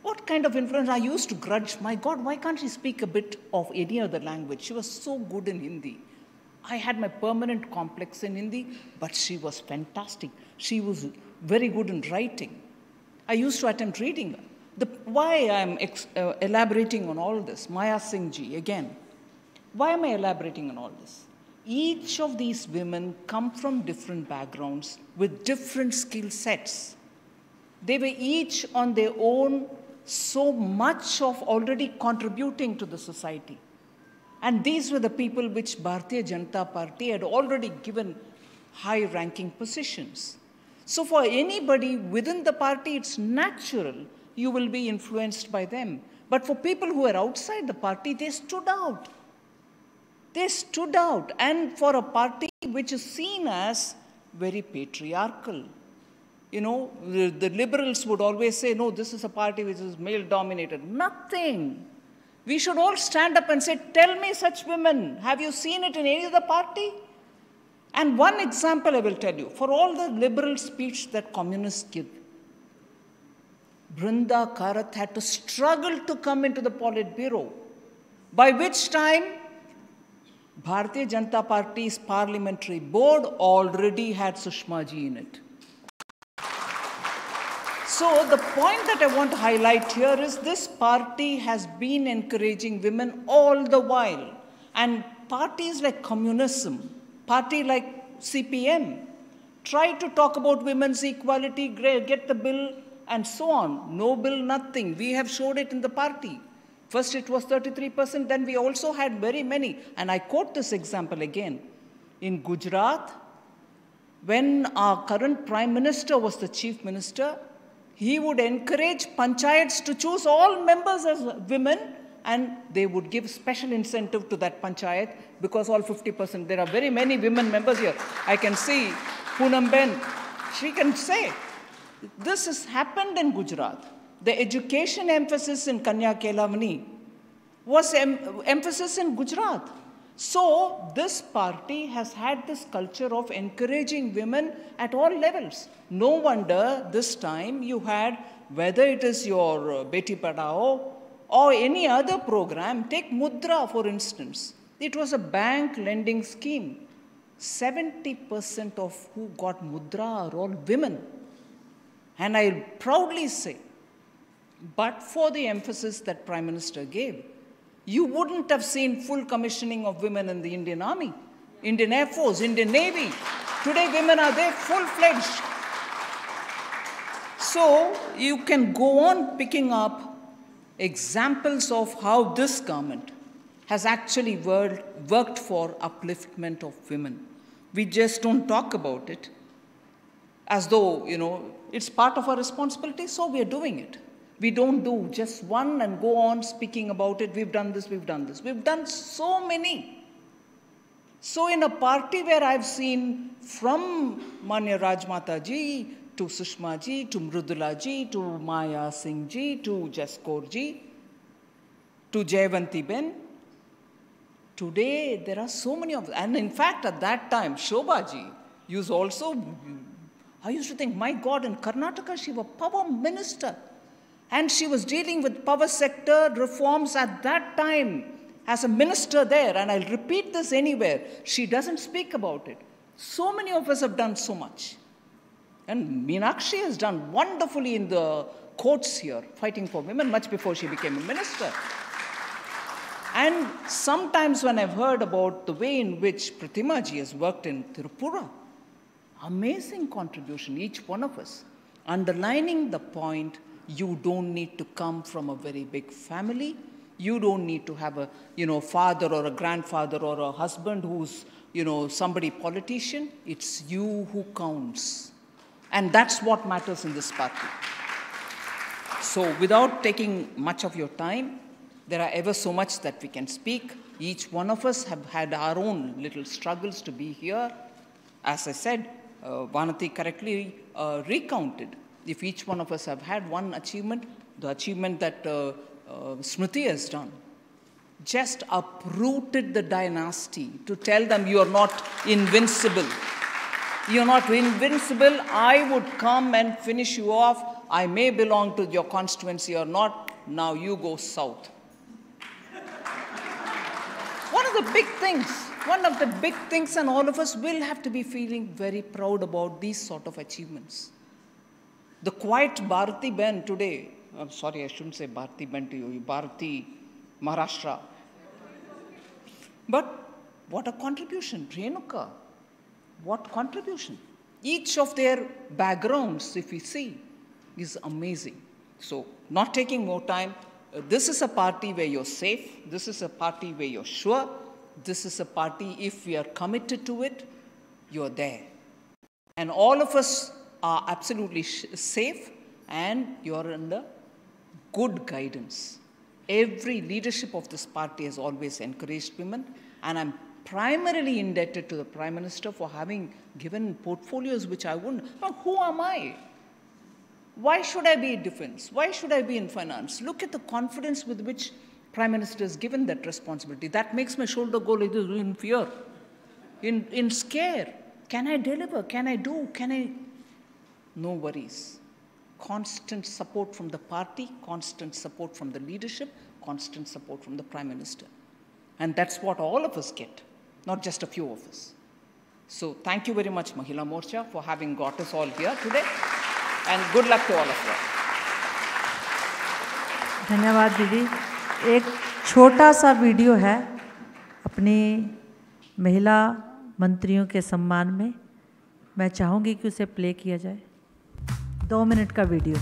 What kind of influence? I used to grudge, my God, why can't she speak a bit of any other language? She was so good in Hindi. I had my permanent complex in Hindi, but she was fantastic. She was very good in writing. I used to attempt reading her. Why I'm elaborating on all this, Maya Singh ji, again. Why am I elaborating on all this? Each of these women come from different backgrounds with different skill sets. They were each on their own so much of already contributing to the society. And these were the people which Bharatiya Janata Party had already given high-ranking positions. So for anybody within the party, it's natural you will be influenced by them. But for people who are outside the party, they stood out. They stood out. And for a party which is seen as very patriarchal. The liberals would always say, no, this is a party which is male-dominated. Nothing. We should all stand up and say, tell me such women. Have you seen it in any other party? And one example I will tell you. For all the liberal speech that communists give, Brinda Karath had to struggle to come into the Politburo, by which time Bharatiya Janata Party's parliamentary board already had Sushma ji in it. So the point that I want to highlight here is this party has been encouraging women all the while. And parties like communism, party like CPM, try to talk about women's equality, get the bill, and so on. No bill, nothing. We have showed it in the party. First it was 33%, then we also had very many. And I quote this example again. In Gujarat, when our current Prime Minister was the Chief Minister, he would encourage panchayats to choose all members as women, and they would give special incentive to that panchayat because all 50%, there are very many women members here. I can see Poonam Ben, she can say. This has happened in Gujarat. The education emphasis in Kanya Kelavani was emphasis in Gujarat. So this party has had this culture of encouraging women at all levels. No wonder this time you had, whether it is your Beti Padhao or any other program, take Mudra for instance. It was a bank lending scheme. 70% of who got Mudra are all women. And I proudly say, but for the emphasis that Prime Minister gave, you wouldn't have seen full commissioning of women in the Indian Army, Indian Air Force, Indian Navy. Today, women are there full-fledged. So you can go on picking up examples of how this government has actually worked for upliftment of women. We just don't talk about it as though, it's part of our responsibility, so we are doing it. We don't do just one and go on speaking about it. We've done this, we've done this. We've done so many. So in a party where I've seen from Manya Rajmata ji to Sushma ji, to Mridula ji, to Maya Singh ji, to Jaskaur ji, to Jayavanti Ben. Today there are so many of them. And in fact at that time Shobha ji used also, I used to think, my God, in Karnataka she was power minister and she was dealing with power sector reforms at that time as a minister there, and I'll repeat this anywhere, she doesn't speak about it. So many of us have done so much. And Meenakshi has done wonderfully in the courts here, fighting for women much before she became a minister. And sometimes when I've heard about the way in which Pratima ji has worked in Tirupura, amazing contribution, each one of us, underlining the point, you don't need to come from a very big family, you don't need to have a, you know, father or a grandfather or a husband who's, you know, somebody politician, it's you who counts. And that's what matters in this party. So without taking much of your time, there are ever so much that we can speak. Each one of us have had our own little struggles to be here. As I said, Vanati correctly recounted. If each one of us have had one achievement, the achievement that Smriti has done, just uprooted the dynasty to tell them you are not invincible. You're not invincible. I would come and finish you off. I may belong to your constituency or not. Now you go south. One of the big things, and all of us will have to be feeling very proud about these sort of achievements. The quiet Bharati Ben today, I'm sorry, I shouldn't say Bharati Ben to you, Bharati Maharashtra. But what a contribution, Renuka. What contribution. Each of their backgrounds, if we see, is amazing. So, not taking more time, this is a party where you're safe, this is a party where you're sure, this is a party, if we are committed to it, you're there. And all of us are absolutely safe, and you're under good guidance. Every leadership of this party has always encouraged women, and I'm primarily indebted to the Prime Minister for having given portfolios which I wouldn't. Now, who am I? Why should I be in defense? Why should I be in finance? Look at the confidence with which Prime Minister has given that responsibility. That makes my shoulder go like this in fear, in scare. Can I deliver? Can I do? Can I? No worries. Constant support from the party, constant support from the leadership, constant support from the Prime Minister. And that's what all of us get, not just a few of us. So thank you very much, Mahila Morcha, for having got us all here today. And good luck to all of you. धन्यवाद दीदी. एक छोटा सा वीडियो है अपनी महिला मंत्रियों के सम्मान में. मैं चाहूँगी कि उसे प्ले किया जाए. 2 मिनट का वीडियो.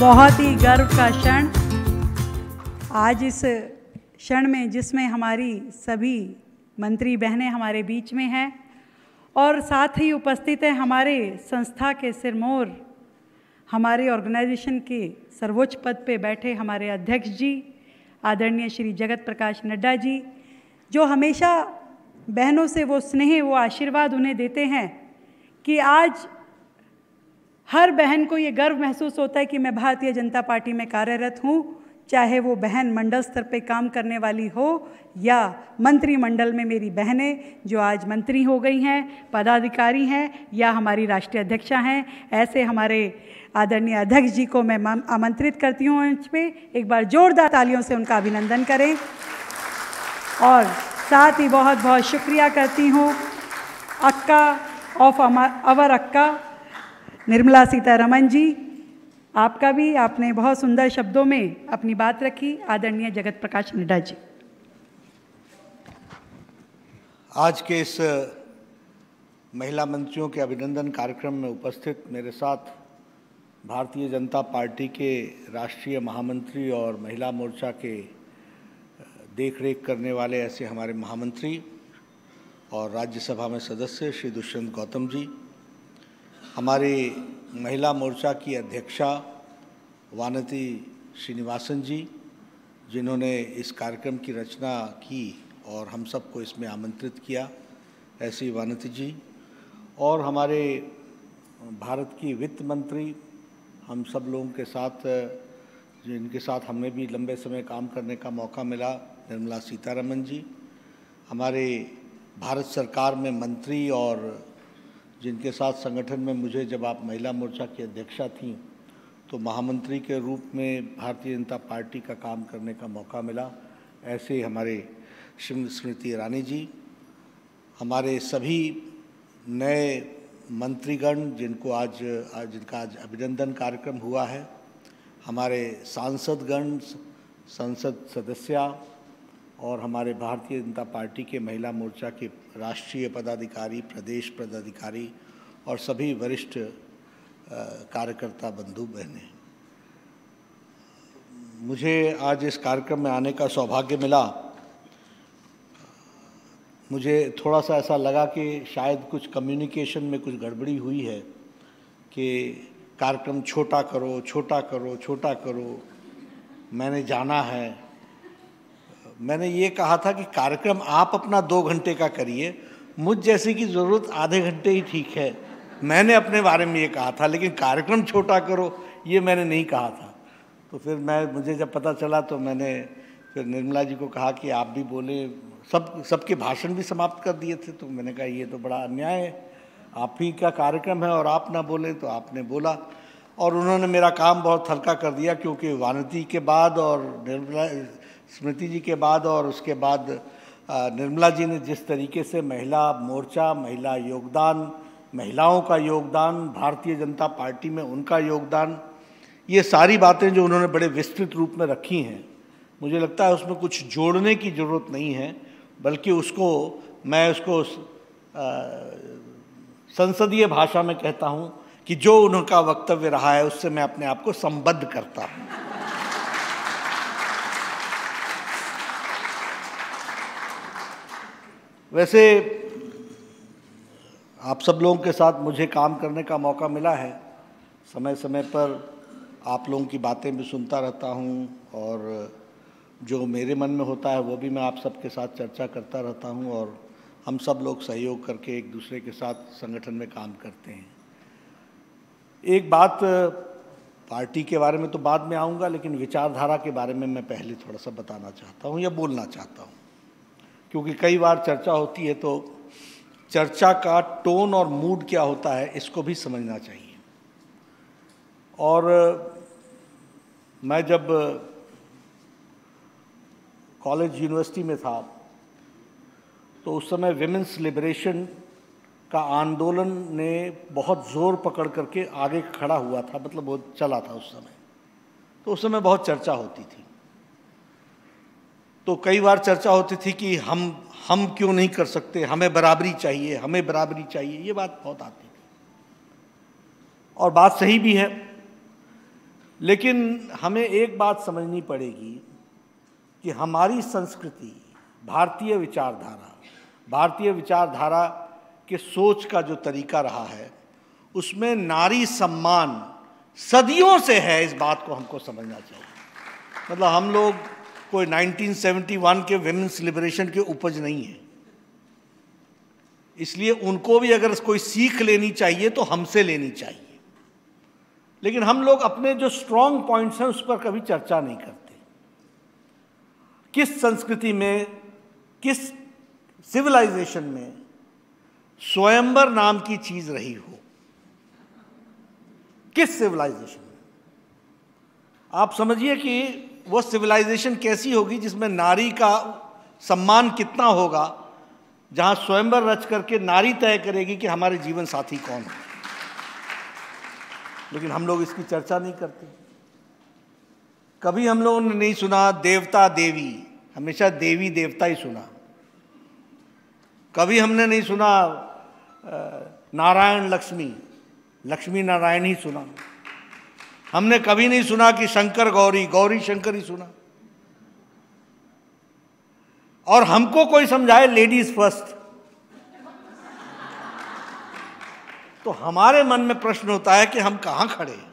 बहुत ही गर्व का क्षण, आज इस क्षण में जिसमें हमारी सभी मंत्री बहनें हमारे बीच में हैं और साथ ही उपस्थित हैं हमारे संस्था के सिरमौर, हमारे ऑर्गेनाइजेशन के सर्वोच्च पद पे बैठे हमारे अध्यक्ष जी आदरणीय श्री जगत प्रकाश नड्डा जी, जो हमेशा बहनों से वो स्नेह वो आशीर्वाद उन्हें देते हैं कि आज हर बहन को ये गर्व महसूस होता है कि मैं भारतीय जनता पार्टी में कार्यरत हूँ, चाहे वो बहन मंडल स्तर पे काम करने वाली हो या मंत्रिमंडल में मेरी बहनें जो आज मंत्री हो गई हैं, पदाधिकारी हैं या हमारी राष्ट्रीय अध्यक्षा हैं। ऐसे हमारे आदरणीय अध्यक्ष जी को मैं आमंत्रित करती हूँ मंच पे, एक बार जोरदार तालियों से उनका अभिनंदन करें और साथ ही बहुत बहुत शुक्रिया करती हूँ अक्का ऑफ अवर अक्का निर्मला सीतारमन जी, आपका भी आपने बहुत सुंदर शब्दों में अपनी बात रखी। आदरणीय जगत प्रकाश नड्डा जी, आज के इस महिला मंत्रियों के अभिनंदन कार्यक्रम में उपस्थित मेरे साथ भारतीय जनता पार्टी के राष्ट्रीय महामंत्री और महिला मोर्चा के देखरेख करने वाले ऐसे हमारे महामंत्री और राज्यसभा में सदस्य श्री दुष्यंत गौतम जी, हमारे महिला मोर्चा की अध्यक्षा वानती श्रीनिवासन जी जिन्होंने इस कार्यक्रम की रचना की और हम सबको इसमें आमंत्रित किया, ऐसी वानती जी, और हमारे भारत की वित्त मंत्री, हम सब लोगों के साथ जिनके साथ हमने भी लंबे समय काम करने का मौका मिला, निर्मला सीतारमन जी, हमारे भारत सरकार में मंत्री और जिनके साथ संगठन में मुझे जब आप महिला मोर्चा की अध्यक्षा थीं तो महामंत्री के रूप में भारतीय जनता पार्टी का काम करने का मौका मिला, ऐसे हमारे स्मृति ईरानी जी, हमारे सभी नए मंत्रीगण जिनको जिनका आज अभिनंदन कार्यक्रम हुआ है, हमारे सांसदगण, संसद सदस्या और हमारे भारतीय जनता पार्टी के महिला मोर्चा के राष्ट्रीय पदाधिकारी, प्रदेश पदाधिकारी और सभी वरिष्ठ कार्यकर्ता बंधु बहनें, मुझे आज इस कार्यक्रम में आने का सौभाग्य मिला। मुझे थोड़ा सा ऐसा लगा कि शायद कुछ कम्युनिकेशन में कुछ गड़बड़ी हुई है कि कार्यक्रम छोटा करो छोटा करो छोटा करो, मैंने जाना है, मैंने ये कहा था कि कार्यक्रम आप अपना 2 घंटे का करिए, मुझ जैसे की ज़रूरत आधे घंटे ही ठीक है, मैंने अपने बारे में ये कहा था, लेकिन कार्यक्रम छोटा करो ये मैंने नहीं कहा था। तो फिर मुझे जब पता चला तो मैंने फिर निर्मला जी को कहा कि आप भी बोलें, सबके भाषण भी समाप्त कर दिए थे, तो मैंने कहा ये तो बड़ा अन्याय है, आप ही का कार्यक्रम है और आप ना बोलें, तो आपने बोला और उन्होंने मेरा काम बहुत हल्का कर दिया, क्योंकि वानती के बाद और निर्मला स्मृति जी के बाद और उसके बाद निर्मला जी ने जिस तरीके से महिला मोर्चा, महिला योगदान, महिलाओं का योगदान, भारतीय जनता पार्टी में उनका योगदान, ये सारी बातें जो उन्होंने बड़े विस्तृत रूप में रखी हैं, मुझे लगता है उसमें कुछ जोड़ने की ज़रूरत नहीं है, बल्कि मैं उसको संसदीय भाषा में कहता हूँ कि जो उनका वक्तव्य रहा है उससे मैं अपने आप को संबद्ध करता हूँ। वैसे आप सब लोगों के साथ मुझे काम करने का मौका मिला है, समय समय पर आप लोगों की बातें भी सुनता रहता हूँ और जो मेरे मन में होता है वो भी मैं आप सब के साथ चर्चा करता रहता हूँ और हम सब लोग सहयोग करके एक दूसरे के साथ संगठन में काम करते हैं। एक बात पार्टी के बारे में तो बाद में आऊँगा, लेकिन विचारधारा के बारे में मैं पहले थोड़ा सा बताना चाहता हूँ या बोलना चाहता हूँ, क्योंकि कई बार चर्चा होती है तो चर्चा का टोन और मूड क्या होता है इसको भी समझना चाहिए। और मैं जब कॉलेज यूनिवर्सिटी में था तो उस समय विमेंस लिबरेशन का आंदोलन ने बहुत ज़ोर पकड़ करके आगे खड़ा हुआ था, मतलब बहुत चला था उस समय, तो उस समय बहुत चर्चा होती थी। तो कई बार चर्चा होती थी कि हम क्यों नहीं कर सकते, हमें बराबरी चाहिए, हमें बराबरी चाहिए, ये बात बहुत आती थी और बात सही भी है। लेकिन हमें एक बात समझनी पड़ेगी कि हमारी संस्कृति, भारतीय विचारधारा, के सोच का जो तरीका रहा है उसमें नारी सम्मान सदियों से है। इस बात को हमको समझना चाहिए। मतलब हम लोग कोई 1971 के विमेंस लिबरेशन के उपज नहीं है, इसलिए उनको भी अगर कोई सीख लेनी चाहिए तो हमसे लेनी चाहिए। लेकिन हम लोग अपने जो स्ट्रांग पॉइंट्स हैं उस पर कभी चर्चा नहीं करते। किस संस्कृति में, किस सिविलाइजेशन में स्वयंवर नाम की चीज रही हो, किस सिविलाइजेशन में? आप समझिए कि वो सिविलाइजेशन कैसी होगी जिसमें नारी का सम्मान कितना होगा, जहां स्वयंवर रच करके नारी तय करेगी कि हमारे जीवन साथी कौन है। लेकिन हम लोग इसकी चर्चा नहीं करते। कभी हम लोगों ने नहीं सुना देवता देवी, हमेशा देवी देवता ही सुना। कभी हमने नहीं सुना नारायण लक्ष्मी, लक्ष्मी नारायण ही सुना। हमने कभी नहीं सुना कि शंकर गौरी, गौरी शंकर ही सुना। और हमको कोई समझाए लेडीज फर्स्ट, तो हमारे मन में प्रश्न होता है कि हम कहाँ खड़े हैं।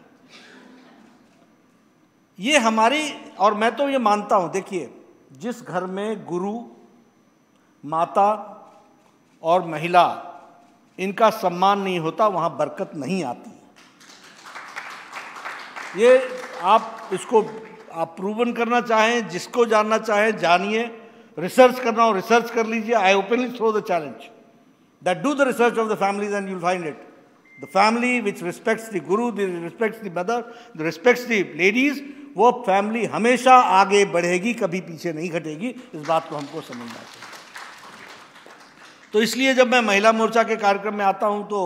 ये हमारी, और मैं तो ये मानता हूँ, देखिए जिस घर में गुरु, माता और महिला, इनका सम्मान नहीं होता वहाँ बरकत नहीं आती। ये आप इसको आप प्रूवन करना चाहें, जिसको जानना चाहें जानिए, रिसर्च करना हो रिसर्च कर लीजिए। I openly throw the challenge that do the research of the families and you will find it the family which respects the guru, respects the mother, respects the ladies, वो फैमिली हमेशा आगे बढ़ेगी, कभी पीछे नहीं घटेगी। इस बात को हमको समझना चाहिए। तो इसलिए जब मैं महिला मोर्चा के कार्यक्रम में आता हूँ तो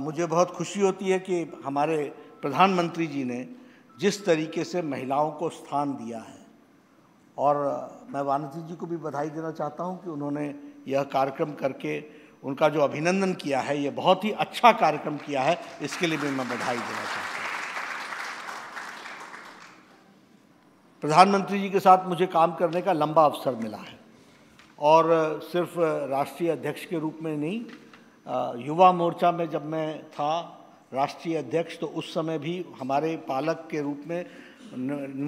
मुझे बहुत खुशी होती है कि हमारे प्रधानमंत्री जी ने जिस तरीके से महिलाओं को स्थान दिया है, और मैं वानती जी को भी बधाई देना चाहता हूं कि उन्होंने यह कार्यक्रम करके उनका जो अभिनंदन किया है, यह बहुत ही अच्छा कार्यक्रम किया है, इसके लिए भी मैं बधाई देना चाहता हूं। प्रधानमंत्री जी के साथ मुझे काम करने का लंबा अवसर मिला है, और सिर्फ राष्ट्रीय अध्यक्ष के रूप में नहीं, युवा मोर्चा में जब मैं था राष्ट्रीय अध्यक्ष, तो उस समय भी हमारे पालक के रूप में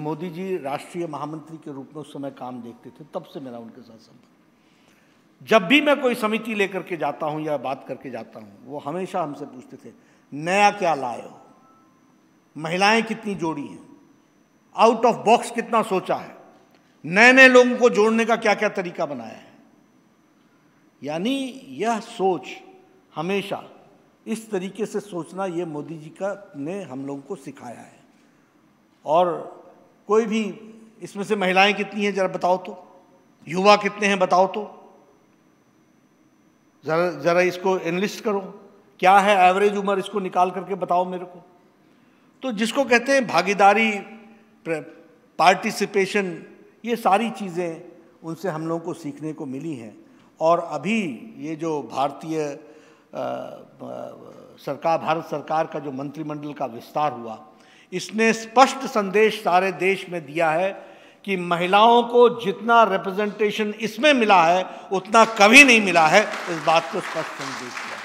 मोदी जी राष्ट्रीय महामंत्री के रूप में उस समय काम देखते थे। तब से मेरा उनके साथ संपर्क। जब भी मैं कोई समिति लेकर के जाता हूं या बात करके जाता हूं, वो हमेशा हमसे पूछते थे नया क्या लाए हो, महिलाएं कितनी जोड़ी हैं, आउट ऑफ बॉक्स कितना सोचा है, नए नए लोगों को जोड़ने का क्या क्या तरीका बनाया है। यानी यह सोच हमेशा इस तरीके से सोचना, ये मोदी जी का ने हम लोगों को सिखाया है। और कोई भी इसमें से महिलाएं कितनी हैं जरा बताओ तो, युवा कितने हैं बताओ तो, ज़रा इसको एनलिस्ट करो, क्या है एवरेज उम्र, इसको निकाल करके बताओ मेरे को। तो जिसको कहते हैं भागीदारी, पार्टिसिपेशन, ये सारी चीज़ें उनसे हम लोगों को सीखने को मिली हैं। और अभी ये जो भारतीय सरकार, भारत सरकार का जो मंत्रिमंडल का विस्तार हुआ, इसने स्पष्ट संदेश सारे देश में दिया है कि महिलाओं को जितना रिप्रेजेंटेशन इसमें मिला है उतना कभी नहीं मिला है। इस बात को स्पष्ट संदेश दिया है।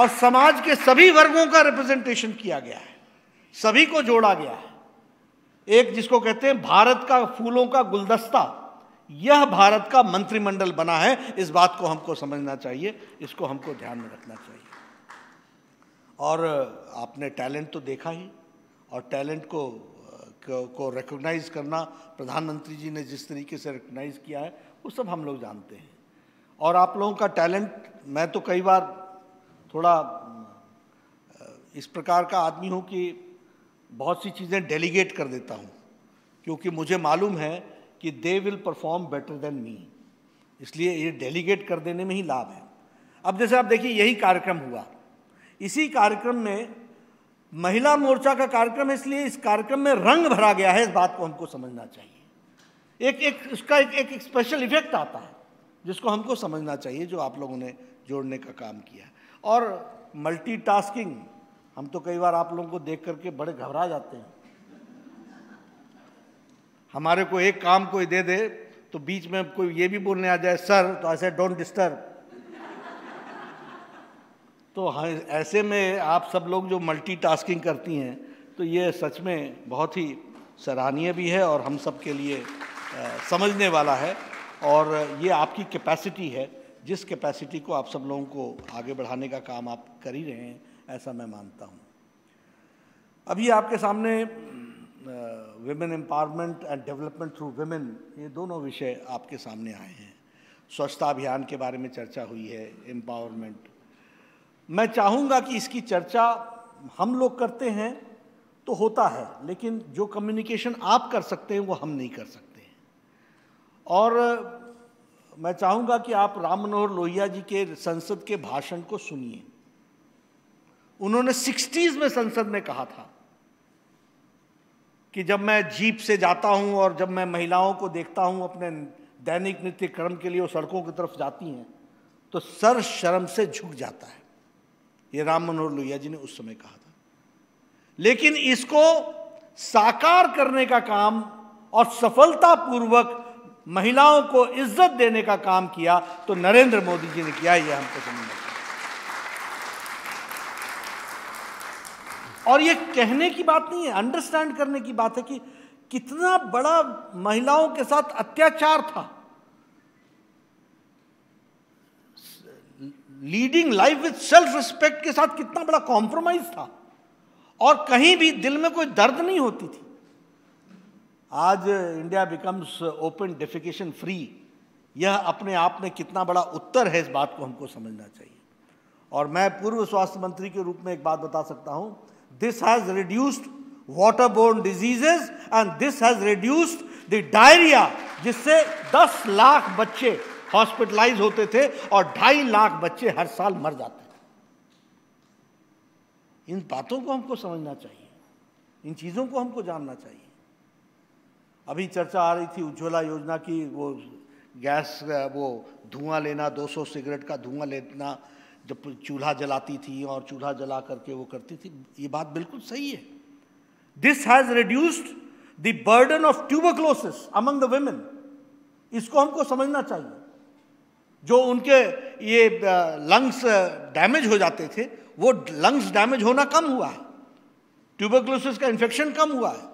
और समाज के सभी वर्गों का रिप्रेजेंटेशन किया गया है, सभी को जोड़ा गया है। एक जिसको कहते हैं भारत का फूलों का गुलदस्ता, यह भारत का मंत्रिमंडल बना है। इस बात को हमको समझना चाहिए, इसको हमको ध्यान में रखना चाहिए। और आपने टैलेंट तो देखा ही, और टैलेंट को रिकॉग्नाइज करना प्रधानमंत्री जी ने जिस तरीके से रिकॉग्नाइज किया है वो सब हम लोग जानते हैं। और आप लोगों का टैलेंट, मैं तो कई बार थोड़ा इस प्रकार का आदमी हूँ कि बहुत सी चीज़ें डेलीगेट कर देता हूँ, क्योंकि मुझे मालूम है कि they will perform better than me, इसलिए ये डेलीगेट कर देने में ही लाभ है। अब जैसे आप देखिए यही कार्यक्रम हुआ, इसी कार्यक्रम में महिला मोर्चा का कार्यक्रम है, इसलिए इस कार्यक्रम में रंग भरा गया है। इस बात को हमको समझना चाहिए। उसका एक स्पेशल इफेक्ट आता है जिसको हमको समझना चाहिए, जो आप लोगों ने जोड़ने का काम किया। और मल्टीटास्किंग हम तो कई बार आप लोगों को देख करके बड़े घबरा जाते हैं। हमारे को एक काम कोई दे दे तो बीच में कोई ये भी बोलने आ जाए सर, तो ऐसे डोंट डिस्टर्ब। तो ऐसे में आप सब लोग जो मल्टीटास्किंग करती हैं, तो ये सच में बहुत ही सराहनीय भी है और हम सब के लिए समझने वाला है, और ये आपकी कैपेसिटी है, जिस कैपेसिटी को आप सब लोगों को आगे बढ़ाने का काम आप कर ही रहे हैं, ऐसा मैं मानता हूँ। अभी आपके सामने women empowerment and development through women, ये दोनों विषय आपके सामने आए हैं। स्वच्छता अभियान के बारे में चर्चा हुई है, एम्पावरमेंट। मैं चाहूँगा कि इसकी चर्चा हम लोग करते हैं तो होता है, लेकिन जो कम्युनिकेशन आप कर सकते हैं वो हम नहीं कर सकते हैं। और मैं चाहूँगा कि आप राम मनोहर लोहिया जी के संसद के भाषण को सुनिए। उन्होंने 60s में संसद में कहा था कि जब मैं जीप से जाता हूँ और जब मैं महिलाओं को देखता हूँ अपने दैनिक नित्यक्रम के लिए वो सड़कों की तरफ जाती हैं, तो सर शर्म से झुक जाता है। ये राम मनोहर लोहिया जी ने उस समय कहा था, लेकिन इसको साकार करने का काम और सफलतापूर्वक महिलाओं को इज्जत देने का काम किया तो नरेंद्र मोदी जी ने किया, ये हमको समझना चाहिए। और ये कहने की बात नहीं है, अंडरस्टैंड करने की बात है कि कितना बड़ा महिलाओं के साथ अत्याचार था। Leading life with self respect के साथ कितना बड़ा कॉम्प्रोमाइज था, और कहीं भी दिल में कोई दर्द नहीं होती थी। आज India becomes open defecation free, यह अपने आप में कितना बड़ा उत्तर है, इस बात को हमको समझना चाहिए। और मैं पूर्व स्वास्थ्य मंत्री के रूप में एक बात बता सकता हूं, this has reduced water borne diseases and this has reduced the diarrhoea, जिससे 10 लाख बच्चे हॉस्पिटलाइज होते थे और 2.5 लाख बच्चे हर साल मर जाते थे। इन बातों को हमको समझना चाहिए, इन चीज़ों को हमको जानना चाहिए। अभी चर्चा आ रही थी उज्ज्वला योजना की, वो गैस, वो धुआं लेना, 200 सिगरेट का धुआं लेना, जब चूल्हा जलाती थी और चूल्हा जला करके वो करती थी, ये बात बिल्कुल सही है। This has reduced the burden of tuberculosis among the women, इसको हमको समझना चाहिए। जो उनके ये लंग्स डैमेज हो जाते थे, वो लंग्स डैमेज होना कम हुआ है, ट्यूबरक्लोसिस का इन्फेक्शन कम हुआ है।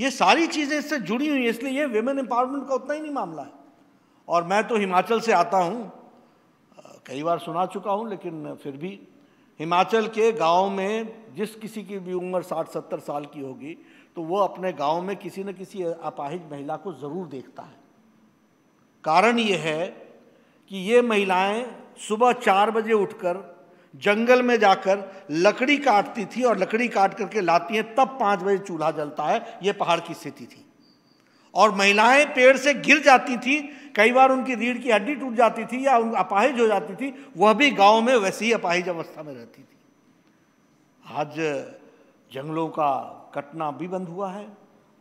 ये सारी चीज़ें इससे जुड़ी हुई हैं, इसलिए ये वेमेन एम्पावरमेंट का उतना ही नहीं मामला है। और मैं तो हिमाचल से आता हूँ, कई बार सुना चुका हूँ, लेकिन फिर भी हिमाचल के गाँव में जिस किसी की भी उम्र 60-70 साल की होगी, तो वो अपने गाँव में किसी न किसी अपाहिज महिला को ज़रूर देखता है। कारण ये है कि ये महिलाएं सुबह 4 बजे उठकर जंगल में जाकर लकड़ी काटती थी और लकड़ी काट करके लाती हैं, तब 5 बजे चूल्हा जलता है। ये पहाड़ की स्थिति थी। और महिलाएं पेड़ से गिर जाती थी, कई बार उनकी रीढ़ की हड्डी टूट जाती थी या अपाहिज हो जाती थी, वह भी गांव में वैसी ही अपाहिज अवस्था में रहती थी। आज जंगलों का कटना भी बंद हुआ है,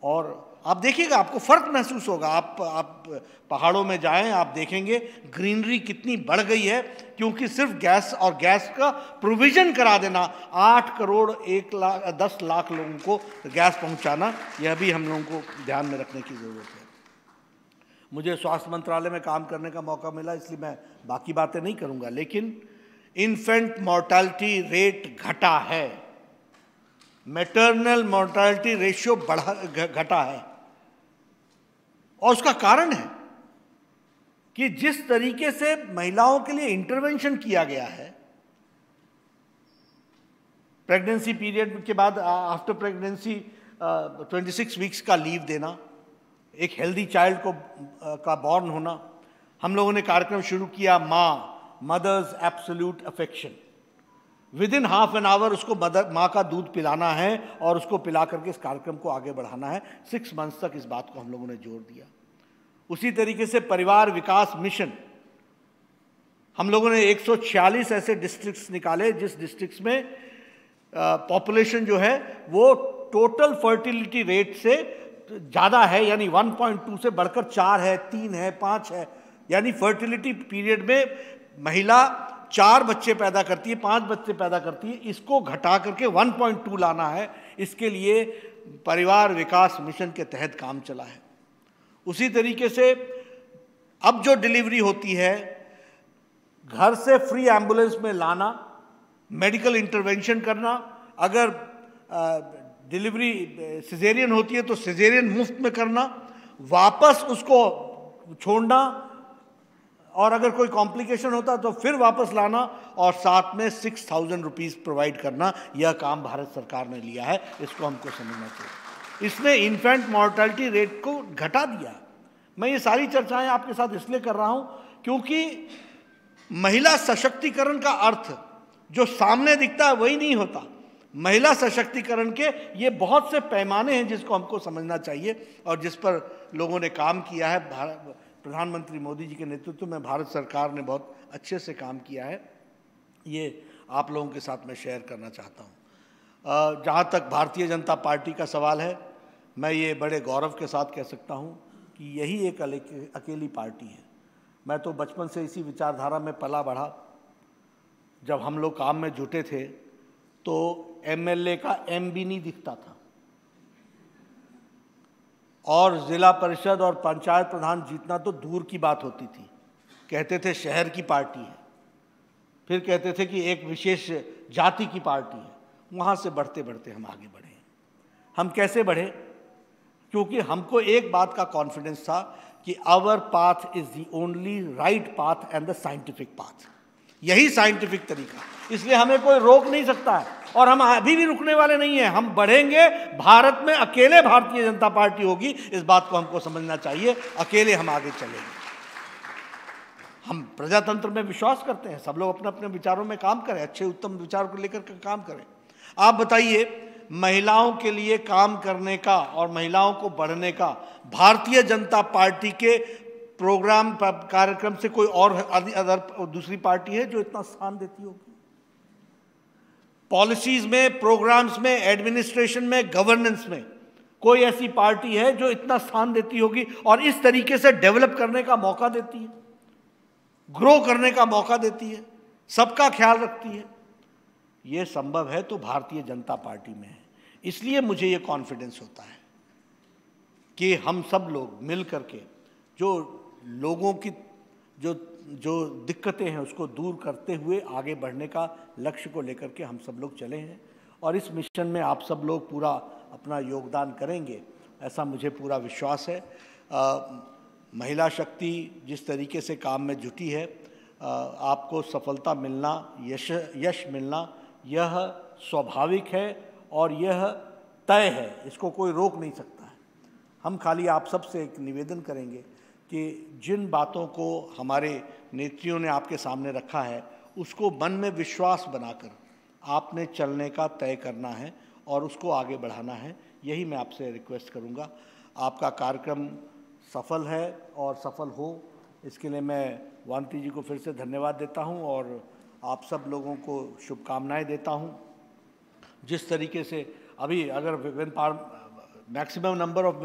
और आप देखिएगा आपको फ़र्क महसूस होगा। आप पहाड़ों में जाएं, आप देखेंगे ग्रीनरी कितनी बढ़ गई है, क्योंकि सिर्फ गैस और गैस का प्रोविज़न करा देना, 8 करोड़ 10 लाख लोगों को गैस पहुंचाना, यह भी हम लोगों को ध्यान में रखने की ज़रूरत है। मुझे स्वास्थ्य मंत्रालय में काम करने का मौका मिला, इसलिए मैं बाकी बातें नहीं करूँगा, लेकिन इन्फेंट मॉर्टैलिटी रेट घटा है, मैटरनल मॉर्टैलिटी रेशियो घटा है। और उसका कारण है कि जिस तरीके से महिलाओं के लिए इंटरवेंशन किया गया है, प्रेगनेंसी पीरियड के बाद आफ्टर प्रेगनेंसी 26 वीक्स का लीव देना, एक हेल्दी चाइल्ड को का बॉर्न होना। हम लोगों ने कार्यक्रम शुरू किया माँ, mothers absolute affection. Within half an hour उसको माँ का दूध पिलाना है और उसको पिला करके इस कार्यक्रम को आगे बढ़ाना है। 6 मंथ्स तक इस बात को हम लोगों ने जोर दिया। उसी तरीके से परिवार विकास मिशन, हम लोगों ने 146 ऐसे डिस्ट्रिक्ट्स निकाले जिस डिस्ट्रिक्ट्स में पॉपुलेशन जो है वो टोटल फर्टिलिटी रेट से ज़्यादा है, यानी 1.2 से बढ़कर 4 है, 3 है, 5 है, यानी फर्टिलिटी पीरियड में महिला 4 बच्चे पैदा करती है, 5 बच्चे पैदा करती है, इसको घटा करके 1.2 लाना है। इसके लिए परिवार विकास मिशन के तहत काम चला है। उसी तरीके से अब जो डिलीवरी होती है, घर से फ्री एम्बुलेंस में लाना, मेडिकल इंटरवेंशन करना, अगर डिलीवरी सिजेरियन होती है तो सिजेरियन मुफ्त में करना, वापस उसको छोड़ना और अगर कोई कॉम्प्लिकेशन होता तो फिर वापस लाना और साथ में 6000 रुपीज़ प्रोवाइड करना। यह काम भारत सरकार ने लिया है, इसको हमको समझना चाहिए। इसने इन्फेंट मॉर्टेलिटी रेट को घटा दिया। मैं ये सारी चर्चाएं आपके साथ इसलिए कर रहा हूँ क्योंकि महिला सशक्तिकरण का अर्थ जो सामने दिखता है वही नहीं होता। महिला सशक्तिकरण के ये बहुत से पैमाने हैं जिसको हमको समझना चाहिए और जिस पर लोगों ने काम किया है। प्रधानमंत्री मोदी जी के नेतृत्व में भारत सरकार ने बहुत अच्छे से काम किया है, ये आप लोगों के साथ मैं शेयर करना चाहता हूँ। जहाँ तक भारतीय जनता पार्टी का सवाल है, मैं ये बड़े गौरव के साथ कह सकता हूँ कि यही एक अकेली पार्टी है। मैं तो बचपन से इसी विचारधारा में पला बढ़ा। जब हम लोग काम में जुटे थे तो MLA का M भी नहीं दिखता था और ज़िला परिषद और पंचायत प्रधान जीतना तो दूर की बात होती थी। कहते थे शहर की पार्टी है, फिर कहते थे कि एक विशेष जाति की पार्टी है। वहाँ से बढ़ते बढ़ते हम आगे बढ़े। हम कैसे बढ़े? क्योंकि हमको एक बात का कॉन्फिडेंस था कि our path is the only right path and the scientific path. यही साइंटिफिक तरीका, इसलिए हमें कोई रोक नहीं सकता है और हम अभी भी रुकने वाले नहीं हैं। हम बढ़ेंगे। भारत में अकेले भारतीय जनता पार्टी होगी, इस बात को हमको समझना चाहिए। अकेले हम आगे चलेंगे। हम प्रजातंत्र में विश्वास करते हैं। सब लोग अपने अपने विचारों में काम करें, अच्छे उत्तम विचारों को लेकर काम करें। आप बताइए, महिलाओं के लिए काम करने का और महिलाओं को बढ़ने का भारतीय जनता पार्टी के प्रोग्राम कार्यक्रम से कोई और अदर दूसरी पार्टी है जो इतना स्थान देती होगी? पॉलिसीज़ में, प्रोग्राम्स में, एडमिनिस्ट्रेशन में, गवर्नेंस में कोई ऐसी पार्टी है जो इतना स्थान देती होगी और इस तरीके से डेवलप करने का मौका देती है, ग्रो करने का मौका देती है, सबका ख्याल रखती है? ये संभव है तो भारतीय जनता पार्टी में है। इसलिए मुझे ये कॉन्फिडेंस होता है कि हम सब लोग मिल करके जो लोगों की जो दिक्कतें हैं उसको दूर करते हुए आगे बढ़ने का लक्ष्य को लेकर के हम सब लोग चले हैं और इस मिशन में आप सब लोग पूरा अपना योगदान करेंगे, ऐसा मुझे पूरा विश्वास है। महिला शक्ति जिस तरीके से काम में जुटी है, आपको सफलता मिलना, यश मिलना, यह स्वाभाविक है और यह तय है, इसको कोई रोक नहीं सकता है। हम खाली आप सब से एक निवेदन करेंगे कि जिन बातों को हमारे नेत्रियों ने आपके सामने रखा है उसको मन में विश्वास बनाकर आपने चलने का तय करना है और उसको आगे बढ़ाना है। यही मैं आपसे रिक्वेस्ट करूंगा। आपका कार्यक्रम सफल है और सफल हो, इसके लिए मैं वानती जी को फिर से धन्यवाद देता हूं और आप सब लोगों को शुभकामनाएं देता हूं। जिस तरीके से अभी अगर maximum number of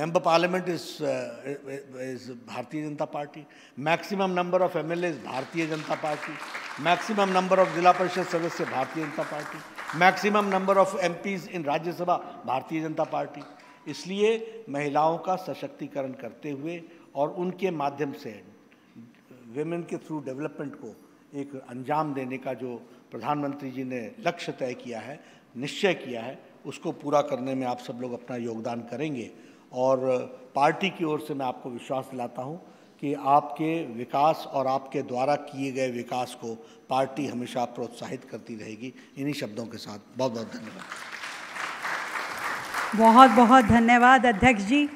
member parliament is Bharatiya Janata Party, maximum number of MLA is Bharatiya Janata Party, maximum number of Zila Parishad Sadasya Bharatiya Janata Party, maximum number of MPs in Rajya Sabha Bharatiya Janata Party। इसलिए महिलाओं का सशक्तिकरण करते हुए और उनके माध्यम से women के through development को एक अंजाम देने का जो प्रधानमंत्री जी ने लक्ष्य तय किया है, निश्चय किया है, उसको पूरा करने में आप सब लोग अपना योगदान करेंगे और पार्टी की ओर से मैं आपको विश्वास दिलाता हूं कि आपके विकास और आपके द्वारा किए गए विकास को पार्टी हमेशा प्रोत्साहित करती रहेगी। इन्हीं शब्दों के साथ बहुत बहुत धन्यवाद। बहुत बहुत धन्यवाद अध्यक्ष जी।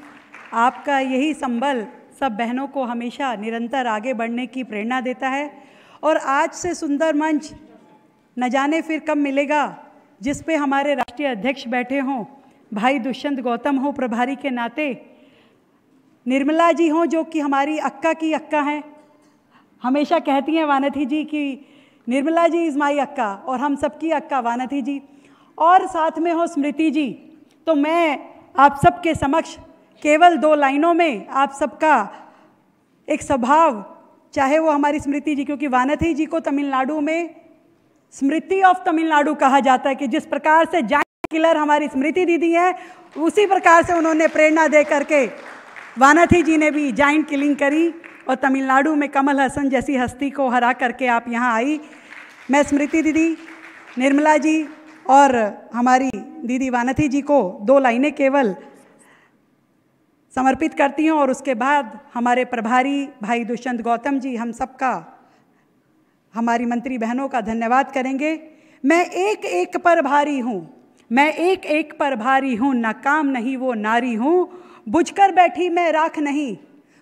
आपका यही संबल सब बहनों को हमेशा निरंतर आगे बढ़ने की प्रेरणा देता है और आज से सुंदर मंच न जाने फिर कब मिलेगा जिस पे हमारे राष्ट्रीय अध्यक्ष बैठे हों, भाई दुष्यंत गौतम हो प्रभारी के नाते, निर्मला जी हों जो कि हमारी अक्का की अक्का हैं। हमेशा कहती हैं वानती जी कि निर्मला जी इज़ माई अक्का और हम सबकी अक्का वानती जी, और साथ में हो स्मृति जी। तो मैं आप सबके समक्ष केवल 2 लाइनों में आप सबका एक स्वभाव चाहे वो हमारी स्मृति जी, क्योंकि वानती जी को तमिलनाडु में स्मृति ऑफ तमिलनाडु कहा जाता है कि जिस प्रकार से जाइंट किलर हमारी स्मृति दीदी है, उसी प्रकार से उन्होंने प्रेरणा दे करके वानती जी ने भी जाइंट किलिंग करी और तमिलनाडु में कमल हसन जैसी हस्ती को हरा करके आप यहाँ आई। मैं स्मृति दीदी, निर्मला जी और हमारी दीदी वानती जी को दो लाइनें केवल समर्पित करती हूँ और उसके बाद हमारे प्रभारी भाई दुष्यंत गौतम जी हम सबका, हमारी मंत्री बहनों का धन्यवाद करेंगे। मैं एक एक पर भारी हूँ, मैं एक एक पर भारी हूँ, नाकाम नहीं वो नारी हूँ, बुझकर बैठी मैं राख नहीं,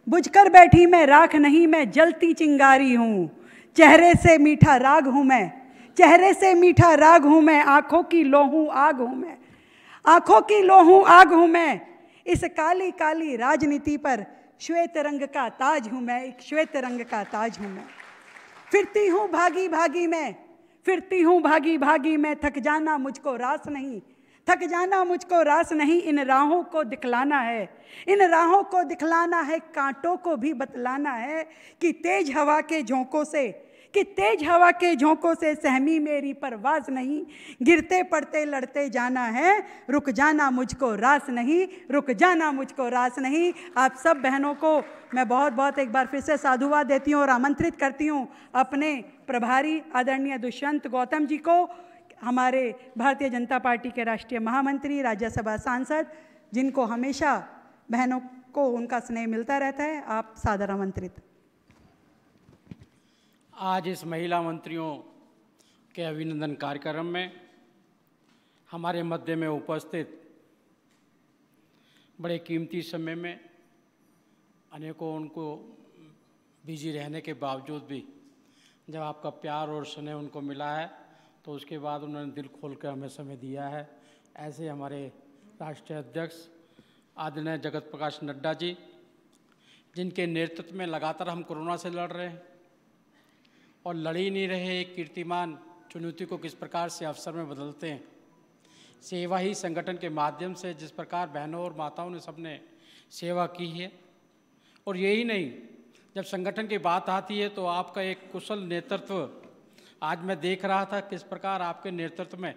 बुझकर बैठी मैं राख नहीं, मैं जलती चिंगारी हूँ, चेहरे से मीठा राग हूँ मैं, चेहरे से मीठा राग हूँ मैं, आँखों की लौ हूँ आग हूँ मैं, आँखों की लौ हूँ आग हूँ मैं, इस काली काली राजनीति पर श्वेत रंग का ताज हूँ मैं, एक श्वेत रंग का ताज हूँ मैं, फिरती हूँ भागी भागी मैं, फिरती हूँ भागी भागी मैं, थक जाना मुझको रास नहीं, थक जाना मुझको रास नहीं, इन राहों को दिखलाना है, इन राहों को दिखलाना है, कांटों को भी बतलाना है कि तेज हवा के झोंकों से, कि तेज हवा के झोंकों से सहमी मेरी परवाज नहीं, गिरते पड़ते लड़ते जाना है, रुक जाना मुझको रास नहीं, रुक जाना मुझको रास नहीं। आप सब बहनों को मैं बहुत बहुत एक बार फिर से साधुवाद देती हूँ और आमंत्रित करती हूँ अपने प्रभारी आदरणीय दुष्यंत गौतम जी को, हमारे भारतीय जनता पार्टी के राष्ट्रीय महामंत्री, राज्यसभा सांसद, जिनको हमेशा बहनों को उनका स्नेह मिलता रहता है। आप सादर आमंत्रित। आज इस महिला मंत्रियों के अभिनंदन कार्यक्रम में हमारे मध्य में उपस्थित बड़े कीमती समय में अनेकों उनको बिजी रहने के बावजूद भी जब आपका प्यार और स्नेह उनको मिला है तो उसके बाद उन्होंने दिल खोल कर हमें समय दिया है। ऐसे हमारे राष्ट्रीय अध्यक्ष आदरणीय जगत प्रकाश नड्डा जी, जिनके नेतृत्व में लगातार हम कोरोना से लड़ रहे हैं और लड़ ही नहीं रहे, एक कीर्तिमान चुनौती को किस प्रकार से अवसर में बदलते हैं। सेवा ही संगठन के माध्यम से जिस प्रकार बहनों और माताओं ने सबने सेवा की है, और यही नहीं, जब संगठन की बात आती है तो आपका एक कुशल नेतृत्व आज मैं देख रहा था, किस प्रकार आपके नेतृत्व में,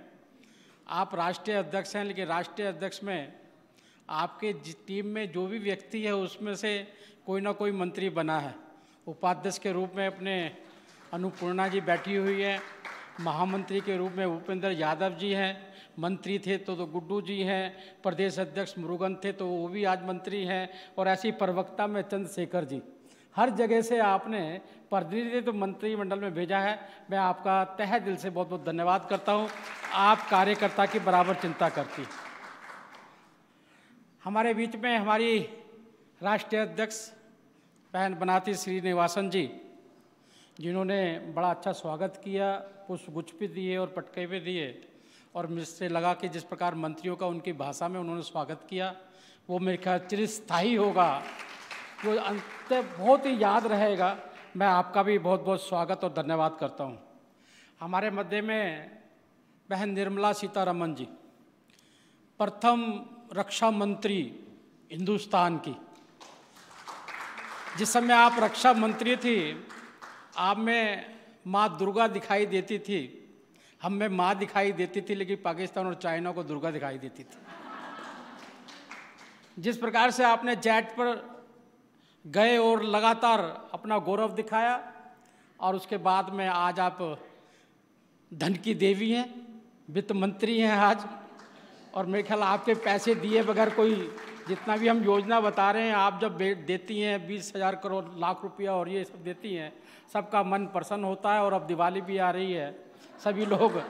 आप राष्ट्रीय अध्यक्ष हैं लेकिन राष्ट्रीय अध्यक्ष में आपके टीम में जो भी व्यक्ति है उसमें से कोई ना कोई मंत्री बना है। उपाध्यक्ष के रूप में अपने अन्नपूर्णा जी बैठी हुई है, महामंत्री के रूप में भूपेंद्र यादव जी हैं, मंत्री थे तो गुड्डू जी हैं, प्रदेश अध्यक्ष मुरुगन थे तो वो भी आज मंत्री हैं, और ऐसी प्रवक्ता में चंद्रशेखर जी। हर जगह से आपने प्रतिनिधि तो मंत्रिमंडल में भेजा है। मैं आपका तहे दिल से बहुत बहुत धन्यवाद करता हूँ। आप कार्यकर्ता की बराबर चिंता करती। हमारे बीच में हमारी राष्ट्रीय अध्यक्ष बहन वानती श्रीनिवासन जी, जिन्होंने बड़ा अच्छा स्वागत किया, पुष्पगुच्छ भी दिए और पटके भी दिए, और मुझसे लगा कि जिस प्रकार मंत्रियों का उनकी भाषा में उन्होंने स्वागत किया वो मेरे ख्याल चिरस्थायी होगा, वो अंत बहुत ही याद रहेगा। मैं आपका भी बहुत बहुत स्वागत और धन्यवाद करता हूँ। हमारे मध्य में बहन निर्मला सीतारमन जी, प्रथम रक्षा मंत्री हिंदुस्तान की। जिस समय आप रक्षा मंत्री थी, आप में माँ दुर्गा दिखाई देती थी, हम में माँ दिखाई देती थी, लेकिन पाकिस्तान और चाइना को दुर्गा दिखाई देती थी। जिस प्रकार से आपने जेट पर गए और लगातार अपना गौरव दिखाया, और उसके बाद में आज आप धन की देवी हैं, वित्त मंत्री हैं आज, और मेरे ख्याल आपके पैसे दिए बगैर कोई जितना भी हम योजना बता रहे हैं, आप जब देती हैं 20,000 करोड़ लाख रुपया और ये सब देती हैं, सबका मन प्रसन्न होता है। और अब दिवाली भी आ रही है, सभी लोग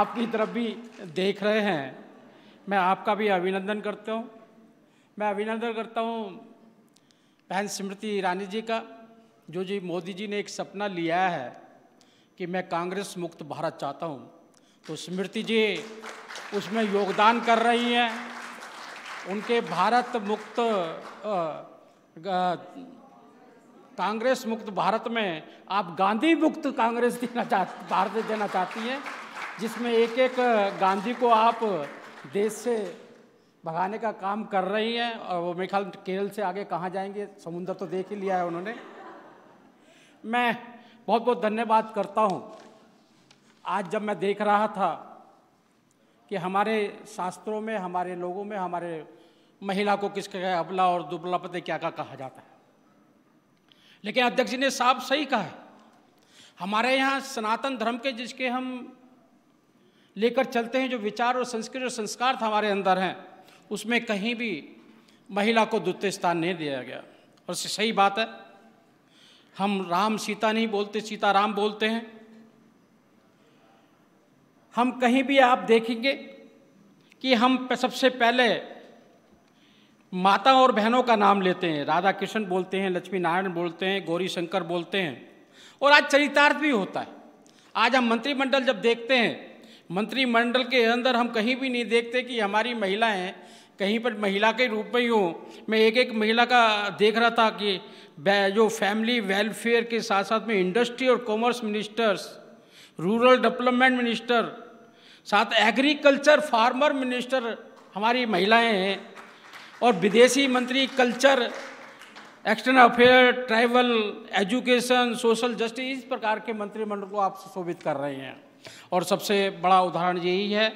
आपकी तरफ भी देख रहे हैं। मैं आपका भी अभिनंदन करता हूँ। मैं अभिनंदन करता हूँ बहन स्मृति ईरानी जी का, जो जी मोदी जी ने एक सपना लिया है कि मैं कांग्रेस मुक्त भारत चाहता हूँ, तो स्मृति जी उसमें योगदान कर रही हैं। उनके भारत मुक्त कांग्रेस मुक्त भारत में आप गांधी मुक्त कांग्रेस भारत देना चाहती हैं, जिसमें एक एक गांधी को आप देश से भगाने का काम कर रही हैं। और वो मेरे ख्याल केरल से आगे कहाँ जाएंगे, समुंदर तो देख ही लिया है उन्होंने। मैं बहुत बहुत धन्यवाद करता हूँ। आज जब मैं देख रहा था कि हमारे शास्त्रों में, हमारे लोगों में, हमारे महिला को किसके कहा अबला और दुबला पता क्या का कहा जाता है, लेकिन अध्यक्ष जी ने साफ सही कहा है। हमारे यहाँ सनातन धर्म के जिसके हम लेकर चलते हैं जो विचार और संस्कृति और संस्कार हमारे अंदर हैं, उसमें कहीं भी महिला को द्वितीय स्थान नहीं दिया गया। और सही बात है, हम राम सीता नहीं बोलते, सीता राम बोलते हैं। हम कहीं भी आप देखेंगे कि हम सबसे पहले माता और बहनों का नाम लेते हैं, राधा कृष्ण बोलते हैं, लक्ष्मी नारायण बोलते हैं, गौरी शंकर बोलते हैं। और आज चरितार्थ भी होता है। आज हम मंत्रिमंडल जब देखते हैं, मंत्रिमंडल के अंदर हम कहीं भी नहीं देखते कि हमारी महिलाएं कहीं पर महिला के रूप में ही हो। मैं एक एक महिला का देख रहा था कि जो फैमिली वेलफेयर के साथ साथ में इंडस्ट्री और commerce ministers, rural development minister, साथ एग्रीकल्चर फार्मर मिनिस्टर हमारी महिलाएं हैं। और विदेशी मंत्री culture, external affair, tribal, education, social justice, इस प्रकार के मंत्रिमंडल को आप सुशोभित कर रहे हैं। और सबसे बड़ा उदाहरण यही है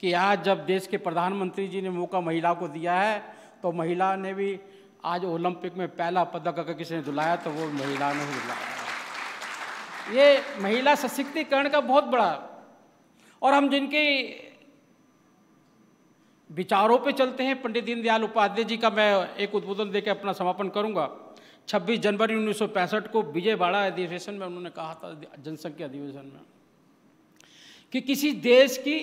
कि आज जब देश के प्रधानमंत्री जी ने मौका महिला को दिया है, तो महिला ने भी आज ओलंपिक में पहला पदक अगर किसी ने दिलाया तो वो महिला ने ही दिलाया। ये महिला सशक्तिकरण का बहुत बड़ा। और हम जिनके विचारों पे चलते हैं, पंडित दीनदयाल उपाध्याय जी का मैं एक उद्बोधन देकर अपना समापन करूंगा। 26 जनवरी 1965 को विजयवाड़ा अधिवेशन में उन्होंने कहा था, जनसंघ के अधिवेशन में, कि किसी देश की,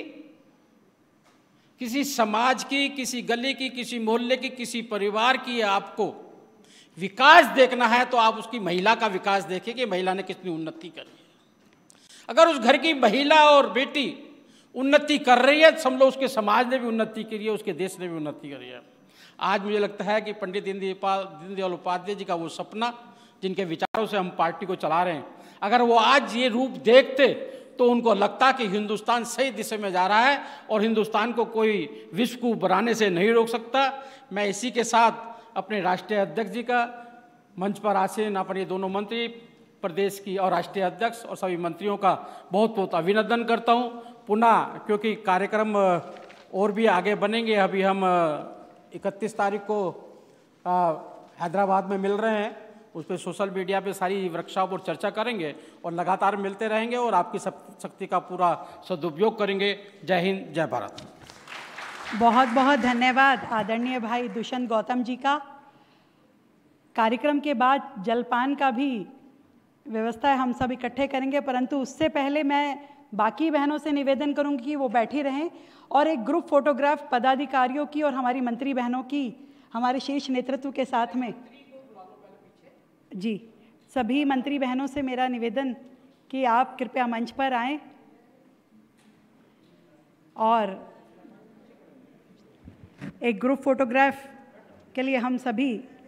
किसी समाज की, किसी गली की, किसी मोहल्ले की, किसी परिवार की आपको विकास देखना है तो आप उसकी महिला का विकास देखें कि महिला ने कितनी उन्नति करी है। अगर उस घर की महिला और बेटी उन्नति कर रही है, समझ लो उसके समाज ने भी उन्नति करी है, उसके देश ने भी उन्नति करी है। आज मुझे लगता है कि पंडित दीनदयाल उपाध्याय जी का वो सपना, जिनके विचारों से हम पार्टी को चला रहे हैं, अगर वो आज ये रूप देखते तो उनको लगता कि हिंदुस्तान सही दिशा में जा रहा है और हिंदुस्तान को कोई विश्वकूप बनाने से नहीं रोक सकता। मैं इसी के साथ अपने राष्ट्रीय अध्यक्ष जी का मंच पर आसीन अपने दोनों मंत्री, प्रदेश की और राष्ट्रीय अध्यक्ष, और सभी मंत्रियों का बहुत बहुत अभिनंदन करता हूँ। पुनः, क्योंकि कार्यक्रम और भी आगे बनेंगे, अभी हम 31 तारीख को हैदराबाद में मिल रहे हैं, उस पर सोशल मीडिया पे सारी वर्कशॉप और चर्चा करेंगे और लगातार मिलते रहेंगे और आपकी शक्ति का पूरा सदुपयोग करेंगे। जय हिंद, जय भारत। बहुत बहुत धन्यवाद आदरणीय भाई दुष्यंत गौतम जी का। कार्यक्रम के बाद जलपान का भी व्यवस्था हम सब इकट्ठे करेंगे, परंतु उससे पहले मैं बाकी बहनों से निवेदन करूंगी कि वो बैठी रहें और एक ग्रुप फोटोग्राफ पदाधिकारियों की और हमारी मंत्री बहनों की हमारे शीर्ष नेतृत्व के साथ में। जी, सभी मंत्री बहनों से मेरा निवेदन कि आप कृपया मंच पर आएं और एक ग्रुप फोटोग्राफ के लिए हम सभी